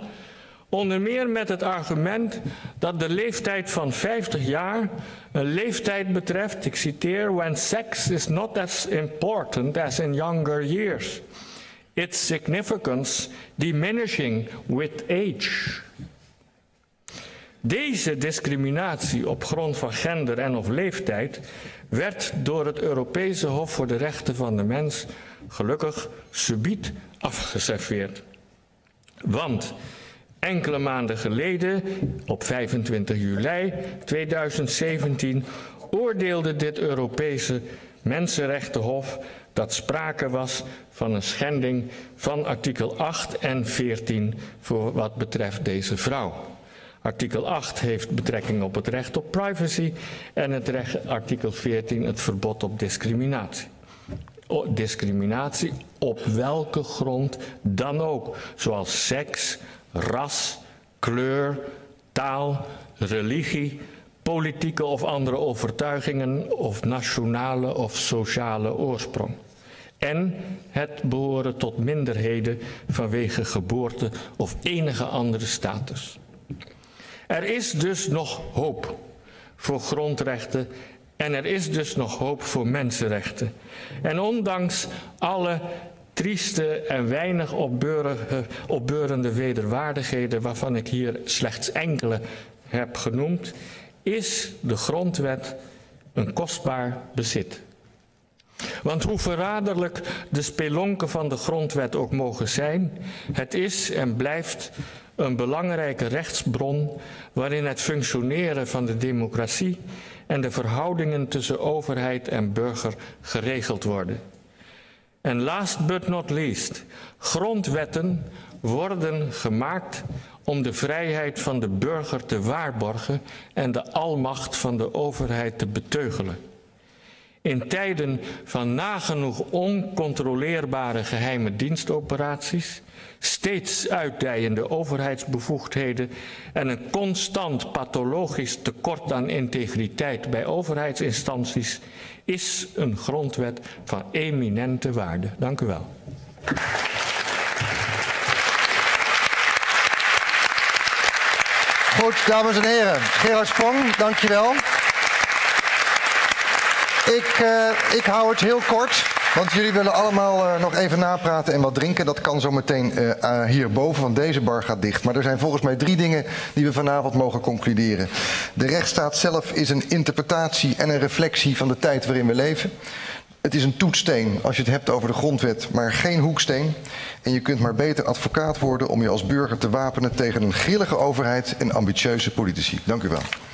onder meer met het argument dat de leeftijd van 50 jaar een leeftijd betreft, ik citeer, when sex is not as important as in younger years. Its significance diminishing with age. Deze discriminatie op grond van gender en of leeftijd werd door het Europese Hof voor de Rechten van de Mens gelukkig subiet afgeserveerd. Want enkele maanden geleden, op 25 juli 2017, oordeelde dit Europese Mensenrechtenhof dat sprake was van een schending van artikel 8 en 14 voor wat betreft deze vrouw. Artikel 8 heeft betrekking op het recht op privacy en het recht, artikel 14 het verbod op discriminatie. Discriminatie op welke grond dan ook, zoals seks, ras, kleur, taal, religie, politieke of andere overtuigingen of nationale of sociale oorsprong. En het behoren tot minderheden vanwege geboorte of enige andere status. Er is dus nog hoop voor grondrechten en er is dus nog hoop voor mensenrechten. En ondanks alle trieste en weinig opbeurende wederwaardigheden waarvan ik hier slechts enkele heb genoemd, is de grondwet een kostbaar bezit. Want hoe verraderlijk de spelonken van de grondwet ook mogen zijn, het is en blijft een belangrijke rechtsbron waarin het functioneren van de democratie en de verhoudingen tussen overheid en burger geregeld worden. En last but not least, grondwetten worden gemaakt om de vrijheid van de burger te waarborgen en de almacht van de overheid te beteugelen. In tijden van nagenoeg oncontroleerbare geheime dienstoperaties, steeds uitdijende overheidsbevoegdheden en een constant pathologisch tekort aan integriteit bij overheidsinstanties is een grondwet van eminente waarde. Dank u wel. Goed, dames en heren. Gerard Spong, dankjewel. Ik hou het heel kort, want jullie willen allemaal nog even napraten en wat drinken. Dat kan zometeen hierboven, want deze bar gaat dicht. Maar er zijn volgens mij drie dingen die we vanavond mogen concluderen. De rechtsstaat zelf is een interpretatie en een reflectie van de tijd waarin we leven. Het is een toetssteen als je het hebt over de grondwet, maar geen hoeksteen. En je kunt maar beter advocaat worden om je als burger te wapenen tegen een grillige overheid en ambitieuze politici. Dank u wel.